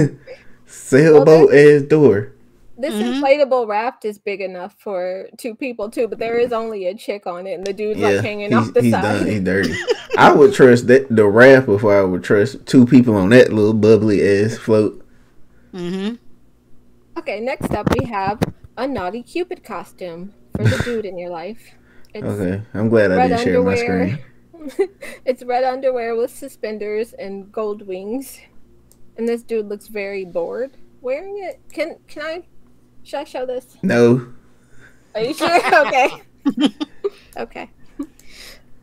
sailboat ass door. This mm-hmm. inflatable raft is big enough for two people too, but there is only a chick on it, and the dude's yeah, like hanging off the he's side. Done, he's dirty. I would trust that the raft before I would trust two people on that little bubbly ass float. Mm-hmm. Okay, next up we have a naughty Cupid costume for the dude in your life. It's okay, I'm glad I didn't share my screen. It's red underwear with suspenders and gold wings, and this dude looks very bored wearing it. Can can I? Should I show this? No. Are you sure? Okay. Okay.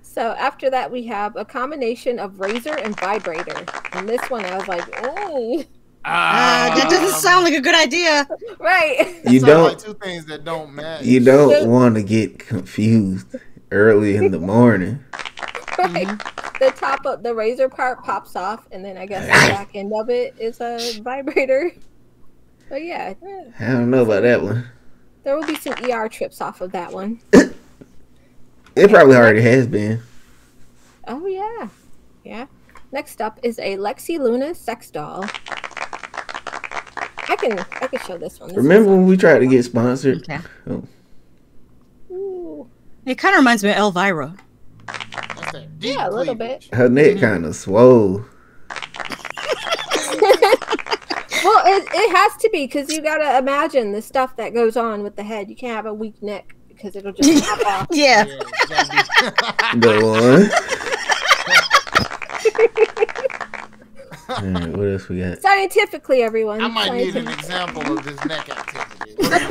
So after that, we have a combination of razor and vibrator. And this one, I was like, oh. Uh, uh, that doesn't sound like a good idea. Right. You don't. Like two things that don't match. You don't want to get confused early in the morning. Right. Mm-hmm. The top of the razor part pops off, and then I guess the back end of it is a vibrator. But yeah, I don't know about that one. There will be some E R trips off of that one. It okay. probably already has been. Oh yeah, yeah. Next up is a Lexi Luna sex doll. I can I can show this one. This Remember when we tried to get sponsored? Okay. Oh. Ooh. It kind of reminds me of Elvira. A yeah, a little bit. Her neck mm-hmm. kind of swole. Well, it, it has to be, because you got to imagine the stuff that goes on with the head. You can't have a weak neck, because it'll just pop off. Yeah. Go on. All right, what else we got? Scientifically, everyone. I might need an example of this neck activity.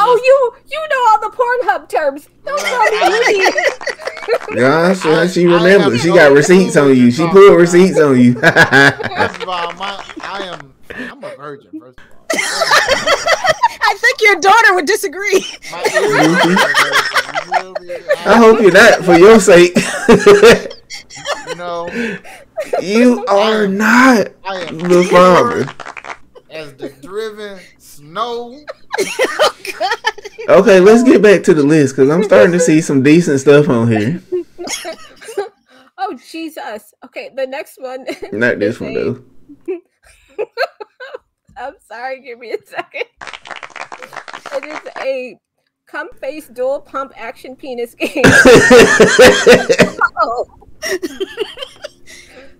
Oh, you you know all the Pornhub terms. Don't tell me. Nah, so she remembers. She got receipts on you. She pulled receipts on you. First of all, my, I am I'm a virgin. First of all, I think your daughter would disagree. My I hope you're not, for your sake. No, you are am, not I am the father. As the driven snow. Oh, God. Okay, let's get back to the list, because I'm starting to see some decent stuff on here. Oh, Jesus. Okay, the next one. Not this one, though. I'm sorry, give me a second. It is a cum face dual pump action penis game. Oh.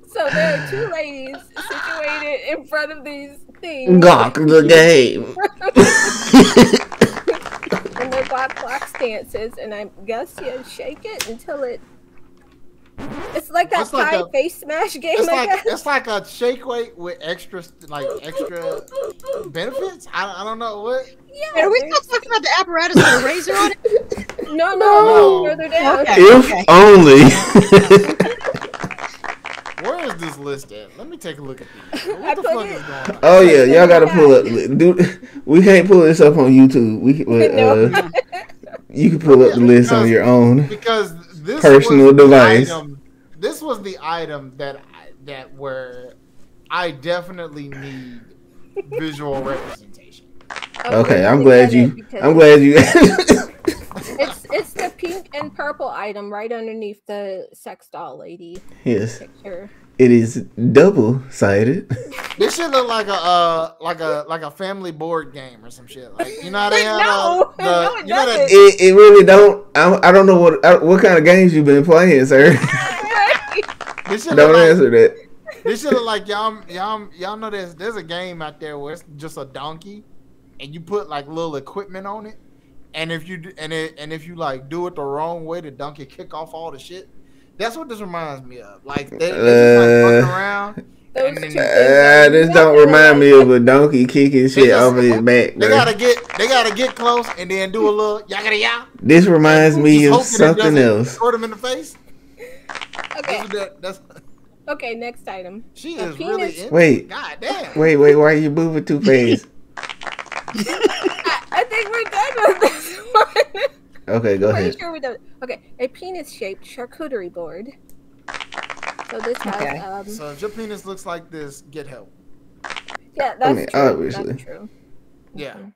So there are two ladies situated in front of these things. Gawk the game. And they've got clock stances, and I guess you shake it until it. It's like that side like face smash game. It's like, I guess. It's like a shake weight with extra like extra benefits. I, I don't know what. Yeah, are we still talking about the apparatus with a razor on it? No, no, no. Further down. Okay, if okay. only. Where is this list at? Let me take a look at these. What the fuck it. is going on? Oh yeah, y'all gotta pull up. Dude, we can't pull this up on YouTube. We uh, no. You can pull up the list because, on your own. Because. This personal device. Item, this was the item that I, that where I definitely need visual representation. Okay, okay I'm glad you. I'm glad you. It's it's the pink and purple item right underneath the sex doll lady. Yes. Picture. It is double sided. This shit look like a uh, like a like a family board game or some shit. Like you know how they have no, the, no, it, you know that it it really don't. I I don't know what I, what kind of games you've been playing, sir. This shit don't like, answer that. This shit look like y'all y'all y'all know there's there's a game out there where it's just a donkey, and you put like little equipment on it, and if you and it and if you like do it the wrong way, the donkey kick off all the shit. That's what this reminds me of. Like they, they just like fucking around. And then, uh, this don't remind me of a donkey kicking shit just, off his back. They bro. gotta get, they gotta get close and then do a little yakety yak. This reminds me of something else. Squirt him in the face. Okay. That's, that's, okay. Next item. She is really into wait. God damn. Wait, wait. Why are you moving too fast? I, I think we're done with this one. Okay, go ahead. Sure we don't. Okay, a penis-shaped charcuterie board. So this has. Okay. Um, so if your penis looks like this, get help. Yeah, that's I mean, true. Obviously. That's true. Yeah. Okay.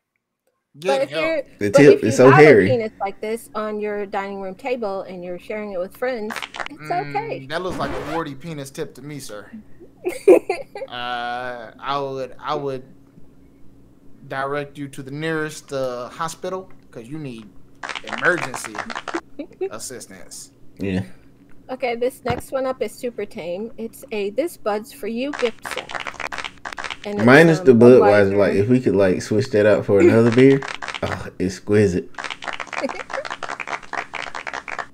Get but if help. You're, the tip but if is you so have hairy. A penis like this on your dining room table and you're sharing it with friends, it's mm, okay. That looks like a warty penis tip to me, sir. uh, I would, I would direct you to the nearest uh, hospital because you need. Emergency assistance. Yeah. Okay, this next one up is super tame. It's a this bud's for you gift set. And minus um, the Budweiser. Like if we could like switch that out for another beer, oh, exquisite.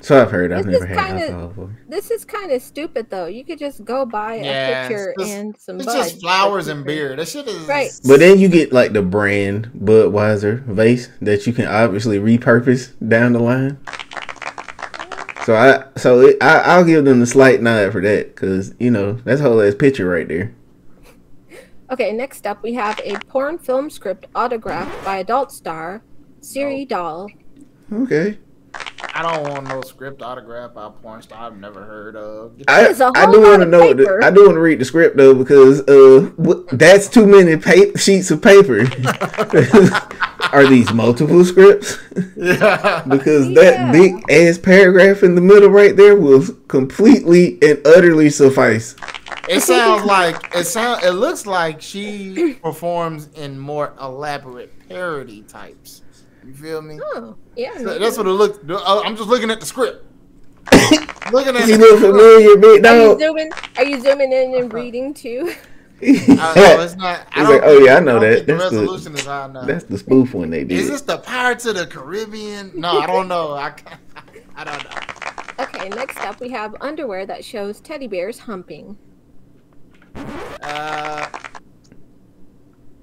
So I've heard. I've this never had kinda, alcohol before. This is kind of stupid though. You could just go buy yeah, a pitcher just, and some. It's Bud. Just flowers That's and beer. That shit is right. But then you get like the brand Budweiser vase that you can obviously repurpose down the line. So I, so it, I, I'll give them the slight nod for that because you know that's a whole ass picture right there. Okay, next up we have a porn film script autographed by adult star Siri oh. Doll. Okay. I don't want no script autograph by a porn star I've never heard of. I, I do want to know. The, I do want to read the script though because uh, that's too many pa sheets of paper. Are these multiple scripts? Yeah. Because that yeah. big ass paragraph in the middle right there will completely and utterly suffice. It sounds like it sound. It looks like she performs in more elaborate parody types. You feel me? Oh, yeah. So that's what it looks. I'm just looking at the script. Looking at. You look familiar, big dog. Are you zooming? Are you zooming in and reading too? I know, it's not. I it's like, oh yeah, I know that. The that's resolution the, is high enough. That's the spoof one they did. Is this the Pirates of the Caribbean? No, I don't know. I I don't know. Okay, next up we have underwear that shows teddy bears humping. Uh,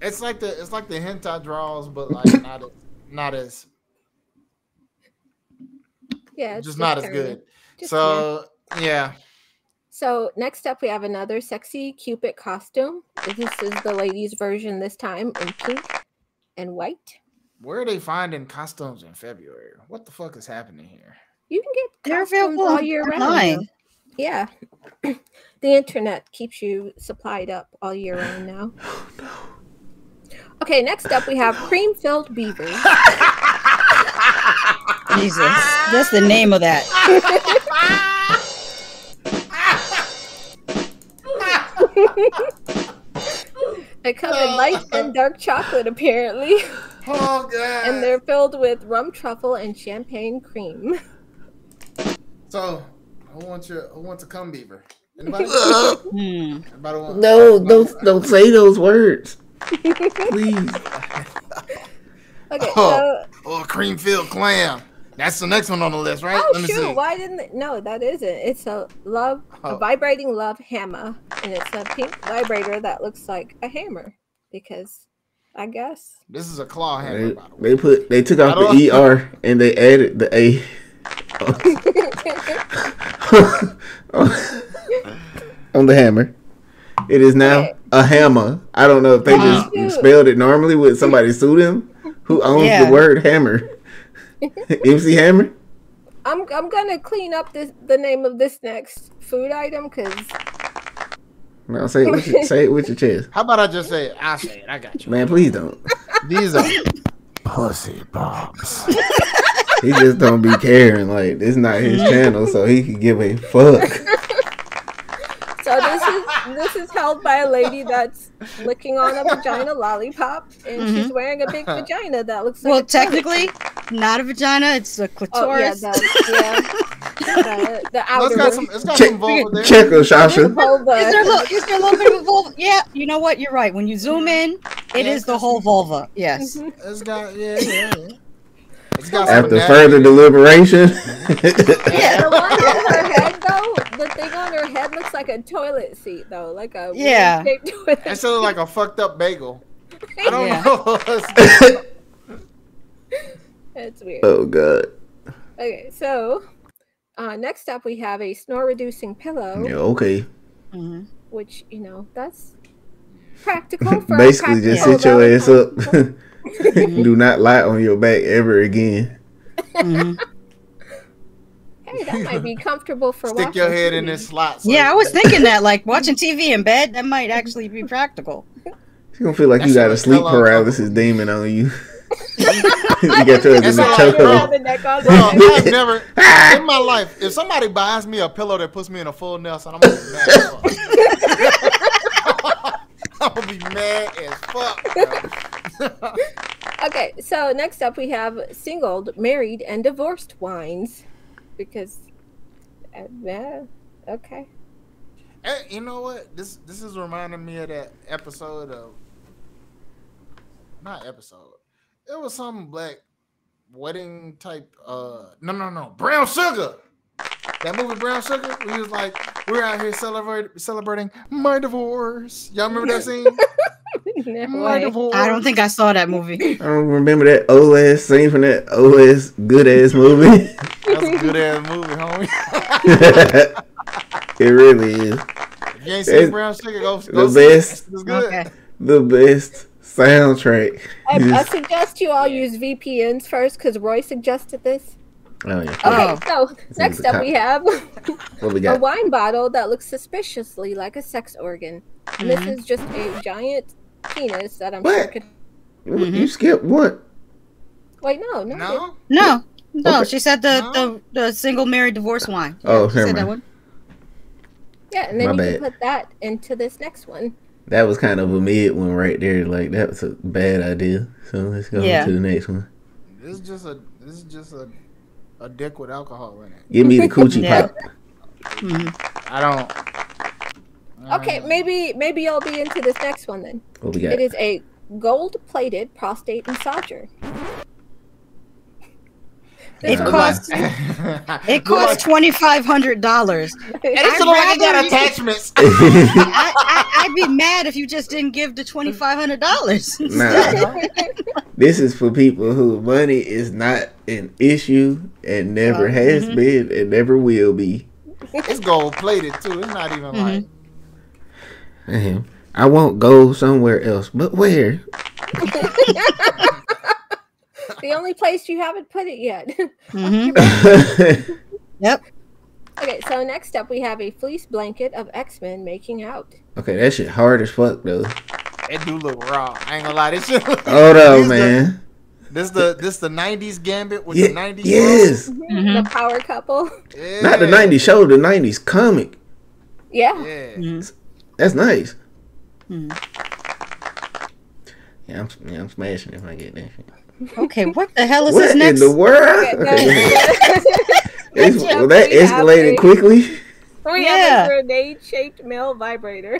it's like the it's like the hentai draws, but like not. A, Not as, yeah, just not as good. So, yeah. So next up, we have another sexy Cupid costume. This is the ladies' version this time in pink and white. Where are they finding costumes in February? What the fuck is happening here? You can get costumes all year round. Yeah, the internet keeps you supplied up all year round now. Oh no. Okay, next up we have cream-filled beavers. Jesus, that's the name of that. red light and dark chocolate, apparently. Oh, God. And they're filled with rum truffle and champagne cream. So, I want your, I want a cum beaver. Anybody? Anybody want, no, anybody, don't, anybody? Don't say those words. Please. Okay, oh, so, oh, cream filled clam. That's the next one on the list, right? Oh, Let me shoot. See. Why didn't they? No, that isn't. It's a love, oh. a vibrating love hammer. And it's a pink vibrator that looks like a hammer. Because, I guess. This is a claw hammer, they, by the way. They, put, they took off the E R and they added the A. On the hammer. It is now a hammer. I don't know if they wow. just spelled it normally with somebody's pseudonym. Who owns yeah. the word hammer? M C Hammer. I'm I'm gonna clean up this the name of this next food item because. No, say it with your, say it with your chest. How about I just say it? I'll say it. I got you. Man, please don't. These are pussy bombs. He just don't be caring. Like, it's not his channel, so he can give a fuck. So this is this is held by a lady that's licking on a vagina lollipop, and mm-hmm. she's wearing a big vagina that looks like well, a technically. Not a vagina, it's a clitoris. Oh, yeah, that, yeah. the, the outer no, it's got some, it's got check, some vulva there. Check her, Sasha. Is there, a little, is there a little bit of a vulva? Yeah, you know what? You're right. When you zoom in, it yeah, is the whole vulva. Yes. It's got, yeah, yeah, yeah. It's got After further deliberation. Yeah, the one on her head, though, the thing on her head looks like a toilet seat, though. Like a yeah. shaped toilet seat. It's sort of like a fucked up bagel. I don't yeah. know. It's weird. Oh, God. Okay, so uh, next up we have a snore-reducing pillow. Yeah, okay. Mm-hmm. Which, you know, that's practical. For Basically, practical, just sit your ass up. Do not lie on your back ever again. Mm-hmm. Hey, that might be comfortable for Stick watching Stick your head T V. In this slot. So yeah, I was thinking that. Like, watching T V in bed, that might actually be practical. You're going to feel like that you got a sleep paralysis demon on you. You get to it in the choco. I've never in my life. If somebody buys me a pillow that puts me in a full Nelson, I'm gonna be mad as fuck. I'm gonna be mad as fuck. Okay, so next up we have singled, married, and divorced wines, because uh, okay. Hey, you know what? This this is reminding me of that episode of not episode. It was some black wedding type. Uh, no, no, no. Brown Sugar. That movie, Brown Sugar. We was like, we're out here celebrate, celebrating my divorce. Y'all remember that scene? No my divorce. I don't think I saw that movie. I don't remember that old ass scene from that old ass good ass movie. That's a good ass movie, homie. It really is. If you ain't seen Brown Sugar, go, go the best. It's good. Okay. The best. Soundtrack. I, I suggest you all use V P Ns first because Roy suggested this. Oh, yeah. Okay, oh. so this next up we have what we got? A wine bottle that looks suspiciously like a sex organ. Mm-hmm. This is just a giant penis that I'm what? sure could. Mm-hmm. You skipped what? Wait, no, no, no, no. no okay. She said the, no. the the single, married, divorce wine. Yeah, oh, she said that one. Yeah, and then My you bad. can put that into this next one. That was kind of a mid one right there. Like, that was a bad idea. So let's go yeah. on to the next one. This is just a this is just a a dick with alcohol in it. Give me the coochie yeah. pop. Mm-hmm. I don't. I okay, don't maybe maybe you'll be into this next one then. What we got? It is a gold-plated prostate massager. It costs it costs twenty five hundred dollars. It's a lot of attachments. I, I, I'd be mad if you just didn't give the twenty five hundred dollars. Nah, this is for people who money is not an issue and never oh, has mm-hmm. been and never will be. It's gold plated too. It's not even mm-hmm. like Damn. I won't go somewhere else, but where? The only place you haven't put it yet. Mm-hmm. Yep. Okay, so next up we have a fleece blanket of X-Men making out. Okay, that shit hard as fuck, though. It do look raw. I ain't gonna lie, this shit. Hold up, man. The, this the this the nineties gambit with yeah, the nineties. Yes. Mm-hmm. The power couple. Yeah. Not the nineties show, the nineties comic. Yeah. yeah. Mm-hmm. That's nice. Mm-hmm. Yeah, I'm, yeah, I'm smashing if I get that shit. Okay, what the hell is what this next? What in the world? Okay, it's, well, that escalated quickly. We yeah. have a grenade-shaped male vibrator,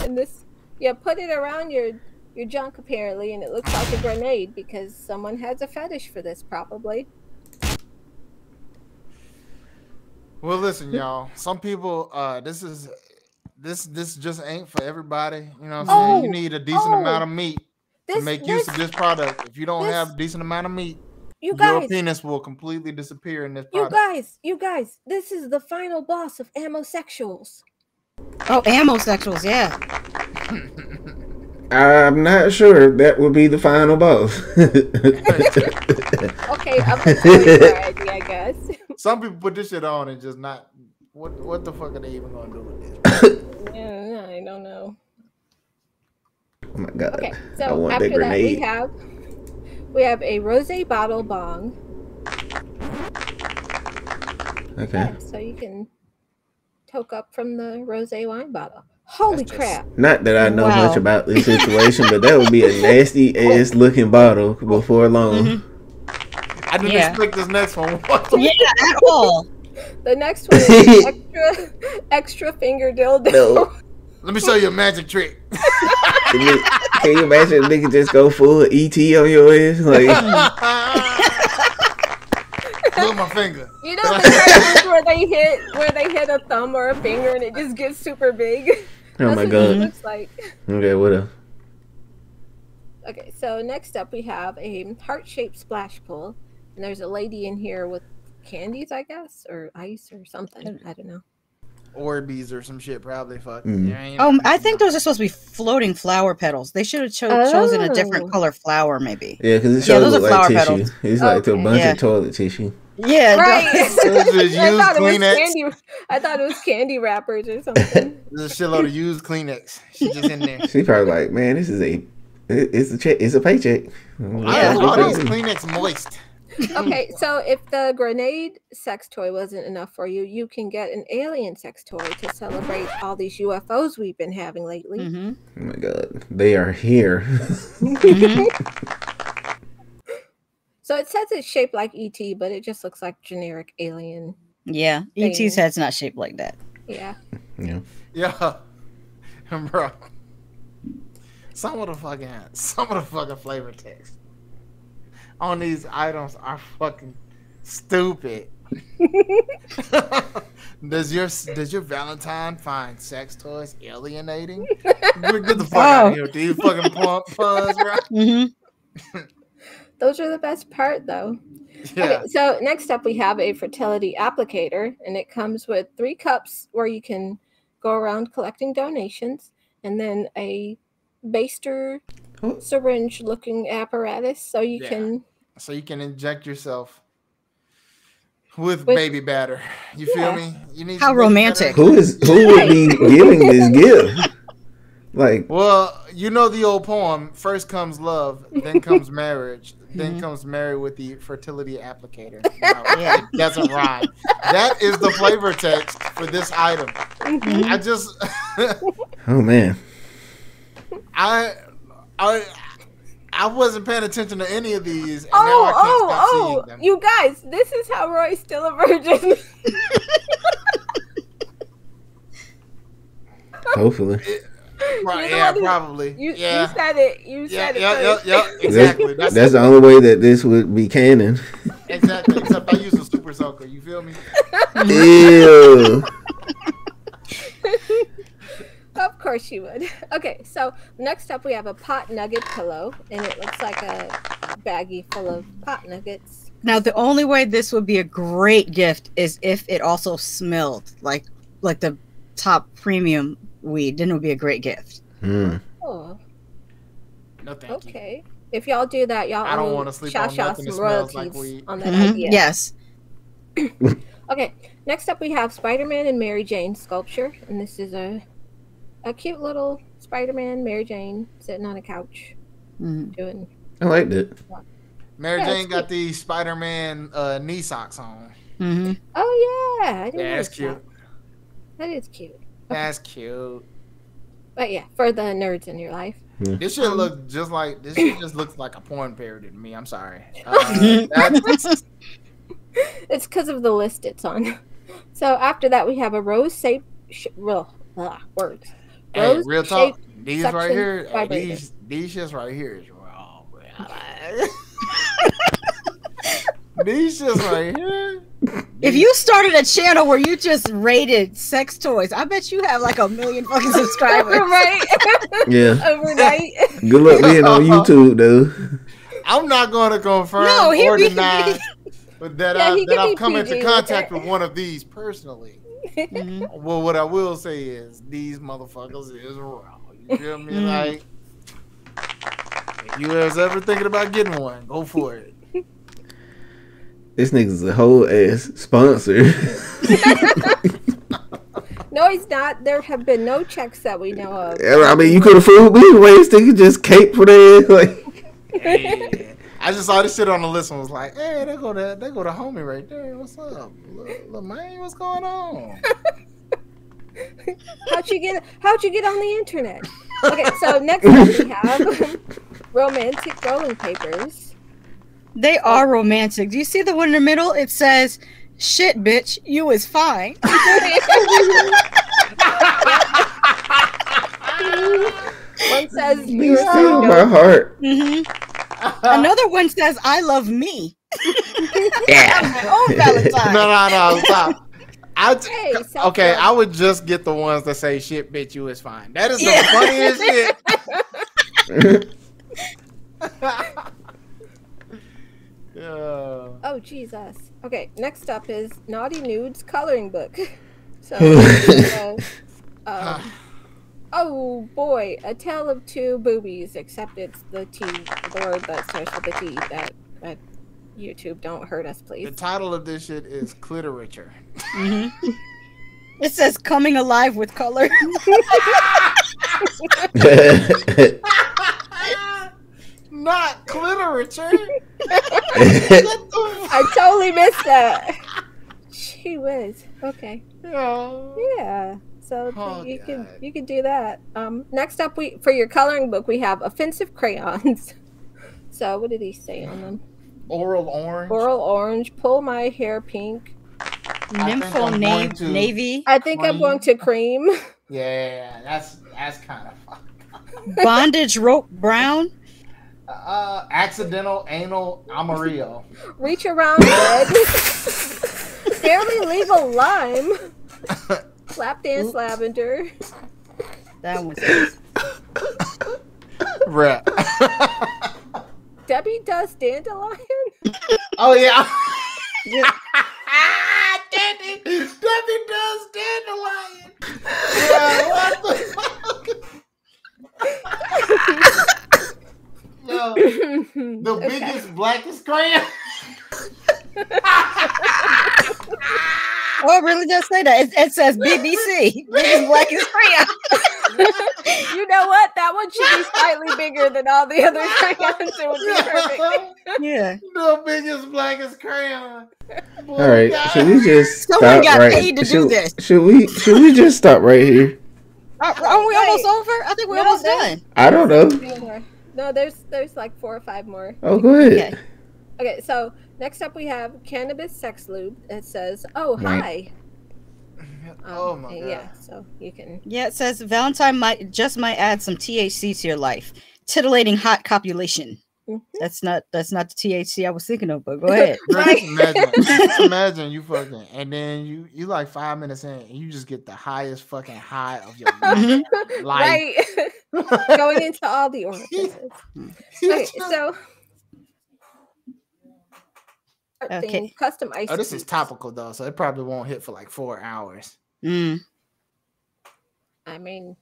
and this you put it around your your junk apparently, and it looks like a grenade because someone has a fetish for this probably. Well, listen, y'all. Some people, uh, this is this this just ain't for everybody. You know what I'm oh, saying? You need a decent oh, amount of meat this, to make this, use of this product. If you don't this, have a decent amount of meat, you guys, your penis will completely disappear in this product. You guys, you guys, this is the final boss of Amosexuals. Oh, Amosexuals, yeah. I'm not sure that would be the final boss. Okay, I'm sorry, I guess. Some people put this shit on and just not. What what the fuck are they even gonna do with this? Yeah, I don't know. Oh my god! Okay, so I want after that, that we have we have a rosé bottle bong. Okay. Yeah, so you can toke up from the rosé wine bottle. Holy crap! Not that I know wow. much about this situation, but that would be a nasty ass looking bottle before long. Mm-hmm. I didn't yeah. expect this next one. Yeah, at all. The next one is extra, extra finger dildo. No. Let me show you a magic trick. Can you, can you imagine a nigga just go full E T on your ass? Like, put my finger. You know the ones where they hit where they hit a thumb or a finger and it just gets super big. Oh That's my what god! It looks like. Okay, what else? Okay, so next up we have a heart-shaped splash pool. And there's a lady in here with candies, I guess, or ice or something. I don't know. Orbeez or some shit, probably. Fuck. Mm. Yeah, oh, I think those are supposed to be floating flower petals. They should have cho oh. chosen a different color flower, maybe. Yeah, because it shows yeah, look like flower tissue. Petals. It's okay. like a bunch yeah. of toilet tissue. Yeah, right. I, thought it was candy, I thought it was candy wrappers or something. There's a shitload of used Kleenex. She's just in there. She's probably like, man, this is a, it's a check, it's a paycheck. Yeah. All those Kleenex moist. Okay, so if the grenade sex toy wasn't enough for you, you can get an alien sex toy to celebrate all these U F Os we've been having lately. Mm-hmm. Oh my god, they are here. Mm-hmm. So it says it's shaped like E T, but it just looks like generic alien. Yeah, thing. E T's head's not shaped like that. Yeah. Yeah. Yeah. Bro. Some of the fucking some of the fucking flavor text on these items are fucking stupid. Does your does your Valentine find sex toys alienating? Get the fuck oh. out of here, dude! Fucking pump puns, bro. Mm-hmm. Those are the best part, though. Yeah. Okay, so next up, we have a fertility applicator, and it comes with three cups where you can go around collecting donations, and then a baster. Syringe looking apparatus so you yeah. can so you can inject yourself with, with baby batter. You yeah. feel me? You need how romantic. Who is who would be giving this gift? Like, well, you know the old poem, first comes love, then comes marriage, then comes married with the fertility applicator. No, yeah, it doesn't rhyme. That is the flavor text for this item. Mm-hmm. I just oh man. I I I wasn't paying attention to any of these. And oh, now I can't oh, stop oh! Seeing them. You guys, this is how Roy's still a virgin. Hopefully, it, right? You yeah, know, probably. You, yeah. you said it. You said yeah, it. Yeah, yeah, yeah, exactly. That's, that's the only way that this would be canon. Exactly. Except I use a super soaker. You feel me? Ew. Of course you would. Okay, so next up we have a pot nugget pillow, and it looks like a baggie full of pot nuggets. Now the only way this would be a great gift is if it also smelled like like the top premium weed. Then it would be a great gift. Mm. Oh. No, thank okay. you. Okay. If y'all do that, y'all I don't want to sleep on nothing that smells like weed. On that mm-hmm. idea. Yes. Okay. Next up we have Spider-Man and Mary Jane sculpture, and this is a A cute little Spider-Man, Mary Jane, sitting on a couch. Mm-hmm. doing. I liked it. Mary yeah, Jane got these Spider-Man uh, knee socks on. Mm-hmm. Oh, yeah. I didn't That's cute. That. that is cute. That's okay. cute. But yeah, for the nerds in your life. Yeah. This shit look just like this. Shit just looks like a porn parody to me. I'm sorry. Uh, that's... It's because of the list it's on. So after that, we have a rose-shaped sh well, ugh, words. Rose hey, real talk. These right here, uh, these these shits right here is wrong. These shits right here. If you started a channel where you just rated sex toys, I bet you have like a million fucking subscribers. Right? Yeah. Overnight. Good luck being on YouTube, dude. I'm not going to confirm no, or be, deny that, yeah, I, that I've come P G into contact with one of these personally. Mm-hmm. Well, what I will say is these motherfuckers is wrong. You feel me? Like, if you was ever thinking about getting one, go for it. This nigga's a whole ass sponsor. No, he's not. There have been no checks that we know of. I mean, you could have fooled me. Ways they could just cape for that. Like, hey, I just saw this shit on the list and was like, "Hey, they go to they go to homie right there. What's up, little man? What's going on? How'd you get How'd you get on the internet?" Okay, so next up we have romantic rolling papers. They are romantic. Do you see the one in the middle? It says, "Shit, bitch, you is fine." One says, "You steal my heart." Mm-hmm. Another one says, "I love me." Yeah. Oh, Valentine. No, no, no, stop. I hey, okay, fun. I would just get the ones that say, "Shit, bitch, you is fine." That is yeah. the funniest shit. Yeah. Oh Jesus! Okay, next up is Naughty Nudes Coloring Book. So, so um, oh boy, a tale of two boobies. Except it's the T, the word that starts with the T. That, that YouTube, don't hurt us, please. The title of this shit is Cliterature. Mm-hmm. It says coming alive with color. Not Cliterature. I totally missed that. She was okay. Aww. Yeah. So oh, you God. can you can do that. Um, next up, we for your coloring book we have offensive crayons. So what did he say on them? Oral orange. Oral orange. Pull my hair pink. Nympho navy. Navy. I think I'm going to cream. Yeah, that's that's kind of fucked up. Bondage rope brown. Uh, accidental anal amarillo. Reach around red. Barely legal lime. Lap dance Oops. lavender. That was rap. Debbie does dandelion. Oh yeah. Yeah. Debbie, Debbie does dandelion. Yeah, what the fuck? No, the okay. biggest, blackest crayon. Oh, it really does say that. It, it says B B C. Biggest, blackest crayon. You know what? That one should be slightly bigger than all the other crayons. It would be perfect. Yeah. The biggest, blackest crayon. Boy, all right. God. Should we just stop Someone got right. paid to should, do this. Should we, should we just stop right here? Are, are we right. almost over? I think we're no, almost done. I don't know. No, there's there's like four or five more. Oh, go ahead. Okay. okay, so next up we have Cannabis Sex Lube. It says, oh, hi. Um, oh, my God. Yeah, so you can... Yeah, it says, Valentine might just might add some T H C to your life. Titillating hot copulation. Mm-hmm. That's not that's not the T H C I was thinking of, but go ahead. Right? Imagine, imagine you fucking, and then you you like five minutes in, and you just get the highest fucking high of your life. Right, going into all the orifices. Okay, so okay, custom ice. Oh, this cubes. is topical though, so it probably won't hit for like four hours. Mm. I mean,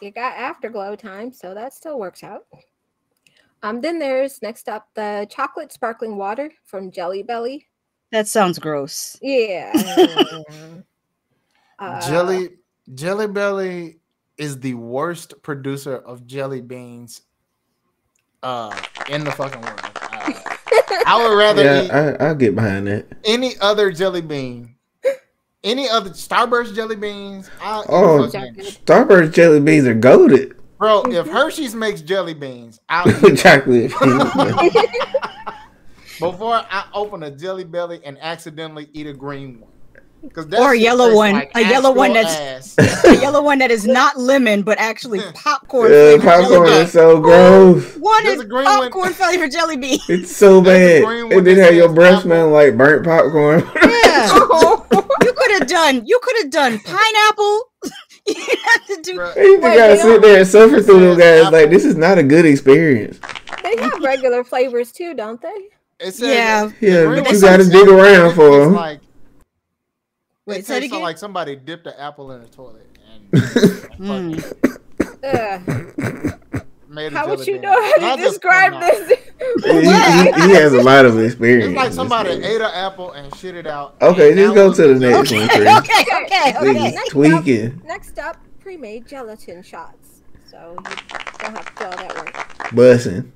you got afterglow time, so that still works out. Um, then there's next up the chocolate sparkling water from Jelly Belly. That sounds gross. Yeah. uh, Jelly Jelly Belly is the worst producer of jelly beans uh, in the fucking world. Uh, I would rather yeah, eat I, I'll get behind that. Any other jelly bean. Any other Starburst jelly beans. I'll oh, Starburst jelly beans are goated. Bro, if Hershey's makes jelly beans, I'll eat chocolate. Before I open a Jelly Belly and accidentally eat a green one. That's or a yellow one, like a yellow one that's a yellow one that is not lemon, but actually popcorn. Yeah, popcorn is so gross. What is popcorn flavored for jelly beans? It's so bad. It did have your breath smell like burnt popcorn. Yeah, you could have done. You could have done pineapple. You have to do. Right. You Wait, gotta sit there and suffer through those guys. Apple. Like, this is not a good experience. They have regular flavors too, don't they? It's yeah, yeah. But you gotta dig around for them. Like, Wait, it tastes again? like somebody dipped an apple in a toilet and mm. made a How would you know how to describe this? he, he, he has a lot of experience. It's like somebody ate an apple and shit it out. Okay, just go to the next okay, one. Chris. Okay, okay, okay. Next tweaking. Up, next up, pre-made gelatin shots. So you don't have to do all that work. Bussin'.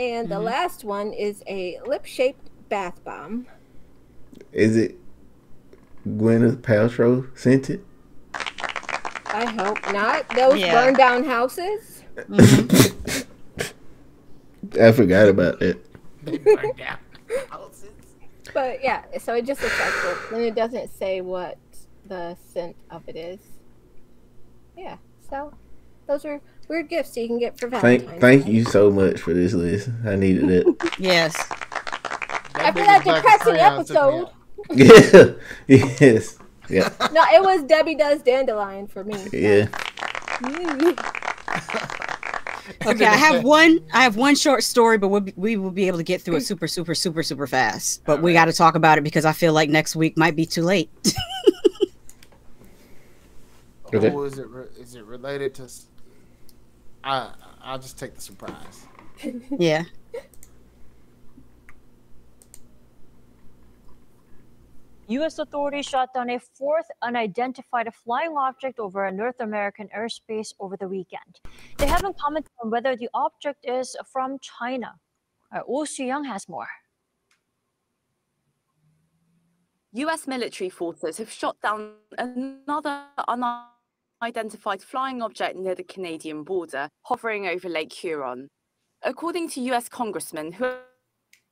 And the mm-hmm. last one is a lip-shaped bath bomb. Is it? Gwyneth Paltrow sent it? I hope not. Those yeah. burn down houses. Mm-hmm. I forgot about that. They burn down houses. But yeah, so it just looks like it. And it doesn't say what the scent of it is. Yeah, so those are weird gifts you can get for Valentine's Thank, thank you so much for this list. I needed it. Yes. After that depressing episode. Yeah. Yes. Yeah. No, it was Debbie Does Dandelion for me. Yeah. Okay, I have one. I have one short story, but we'll be, we will be able to get through it super, super, super, super fast. But All we right. got to talk about it because I feel like next week might be too late. Okay. Oh, is it? Re is it related to? I I'll just take the surprise. Yeah. U S authorities shot down a fourth unidentified flying object over a North American airspace over the weekend. They haven't commented on whether the object is from China. Uh, Oh Soo-young has more. U S military forces have shot down another unidentified flying object near the Canadian border, hovering over Lake Huron. According to U S congressmen who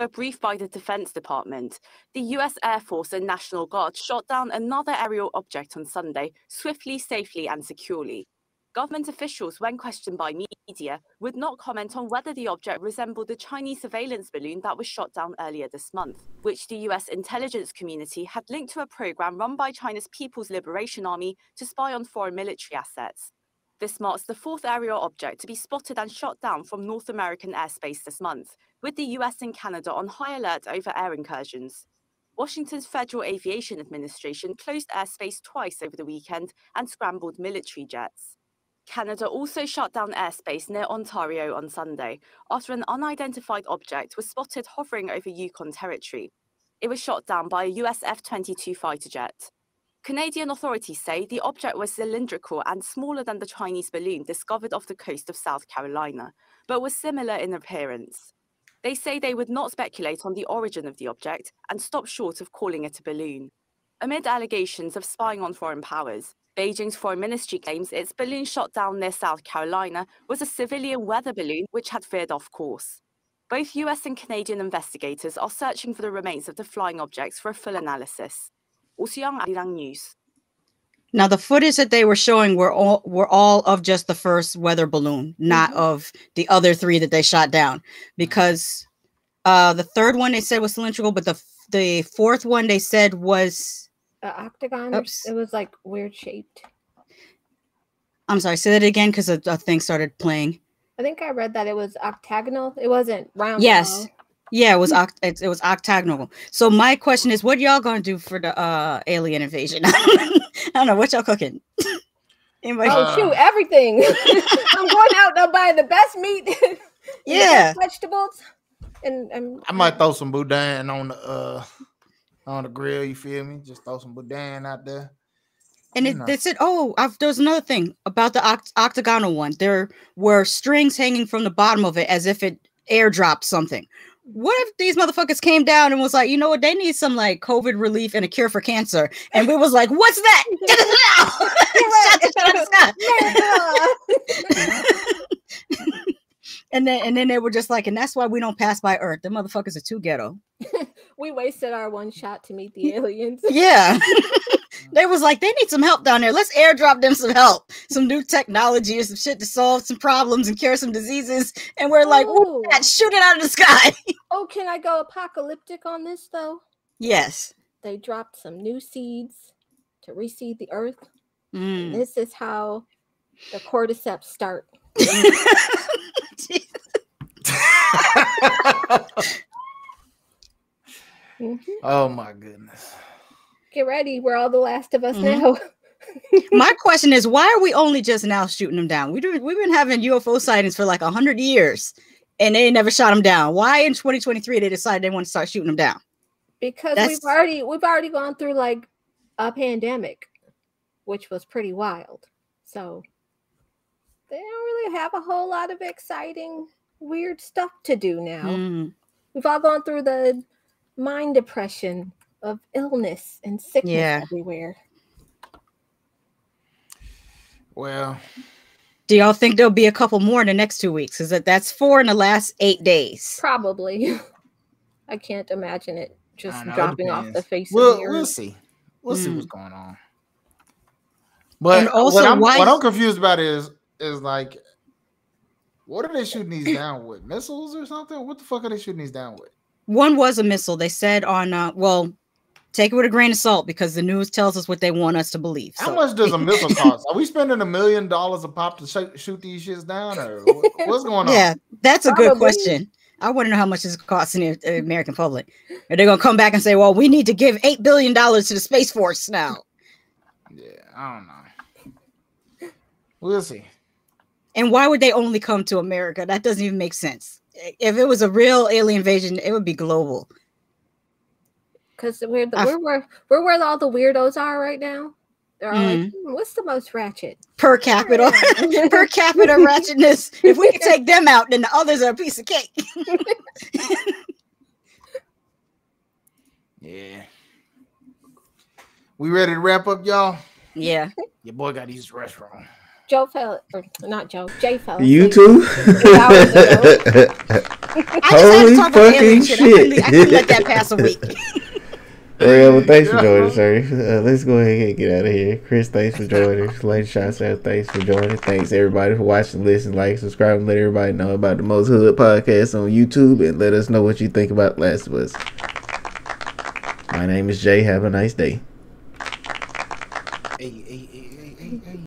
were briefed by the Defense Department, the U S Air Force and National Guard shot down another aerial object on Sunday, swiftly, safely, and securely. Government officials, when questioned by media, would not comment on whether the object resembled the Chinese surveillance balloon that was shot down earlier this month, which the U S intelligence community had linked to a program run by China's People's Liberation Army to spy on foreign military assets. This marks the fourth aerial object to be spotted and shot down from North American airspace this month, with the U S and Canada on high alert over air incursions. Washington's Federal Aviation Administration closed airspace twice over the weekend and scrambled military jets. Canada also shut down airspace near Ontario on Sunday, after an unidentified object was spotted hovering over Yukon territory. It was shot down by a U S F twenty-two fighter jet. Canadian authorities say the object was cylindrical and smaller than the Chinese balloon discovered off the coast of South Carolina, but was similar in appearance. They say they would not speculate on the origin of the object and stop short of calling it a balloon. Amid allegations of spying on foreign powers, Beijing's foreign ministry claims its balloon shot down near South Carolina was a civilian weather balloon which had veered off course. Both U S and Canadian investigators are searching for the remains of the flying objects for a full analysis. News. Now, the footage that they were showing were all were all of just the first weather balloon, not mm-hmm. of the other three that they shot down, because uh, the third one they said was cylindrical, but the the fourth one they said was uh, octagon. Oops. It was like weird shaped. I'm sorry, say that again because a, a thing started playing. I think I read that it was octagonal. It wasn't round. Yes. Now. Yeah, it was oct it, it was octagonal. So my question is, what y'all gonna do for the uh, alien invasion? I don't know what y'all cooking. Anybody? Oh, shoot, everything! I'm going out and I'm buying the best meat. Yeah, vegetables. And, and I might throw some boudin on the uh, on the grill. You feel me? Just throw some boudin out there. And it, they said, oh, I've, there's another thing about the oct octagonal one. There were strings hanging from the bottom of it as if it airdropped something. what if these motherfuckers came down and was like, you know what, they need some like COVID relief and a cure for cancer, and we was like, what's that? And then and then they were just like, and that's why we don't pass by Earth. The motherfuckers are too ghetto. We wasted our one shot to meet the aliens. Yeah. They was like, they need some help down there. Let's airdrop them some help, some new technology or some shit to solve some problems and cure some diseases. And we're like, shoot it out of the sky. Oh, can I go apocalyptic on this though? Yes. They dropped some new seeds to reseed the Earth. Mm. This is how the cordyceps start. Mm-hmm. Oh my goodness. Get ready, we're all The Last of Us mm-hmm. now. My question is, why are we only just now shooting them down? We do, we've been having U F O sightings for like a hundred years and they never shot them down. Why in twenty twenty-three they decided they want to start shooting them down? Because That's... we've already we've already gone through like a pandemic, which was pretty wild. So they don't really have a whole lot of exciting weird stuff to do now. Mm. We've all gone through the mind depression of illness and sickness yeah. everywhere. Well, do y'all think there'll be a couple more in the next two weeks? Is that that's four in the last eight days? Probably. I can't imagine it just know, dropping it off the face we'll, of the earth. We'll see. We'll mm. see what's going on. But and also, what I'm, why what I'm confused about is is like, what are they shooting these down with? Missiles or something? What the fuck are they shooting these down with? One was a missile. They said on, uh, well, take it with a grain of salt because the news tells us what they want us to believe. So. How much does a missile cost? Are we spending a million dollars a pop to sh shoot these shits down? Or what's going on? Yeah, that's a Probably. good question. I want to know how much this costs in the American public. Are they going to come back and say, well, we need to give eight billion dollars to the Space Force now? Yeah, I don't know. We'll see. And why would they only come to America? That doesn't even make sense. If it was a real alien invasion, it would be global. Because we're, we're, we're, we're where all the weirdos are right now. They're all mm-hmm. like, hmm, what's the most ratchet? Per capita. Yeah. Per capita ratchetness. If we can take them out, then the others are a piece of cake. Yeah. We ready to wrap up, y'all? Yeah. Your boy got his restaurant. Joe fell, or not Joe, Jay fell. You too? Holy fucking shit. I couldn't, I couldn't let that pass a week. Well, well, thanks for joining us, sir. Uh, let's go ahead and get out of here. Chris, thanks for joining us. Lady Shot said, thanks for joining us. Thanks, everybody, for watching, listening, like, subscribe, and let everybody know about the Most Hood podcast on YouTube, and let us know what you think about Last of Us. My name is Jay. Have a nice day. Hey, hey, hey.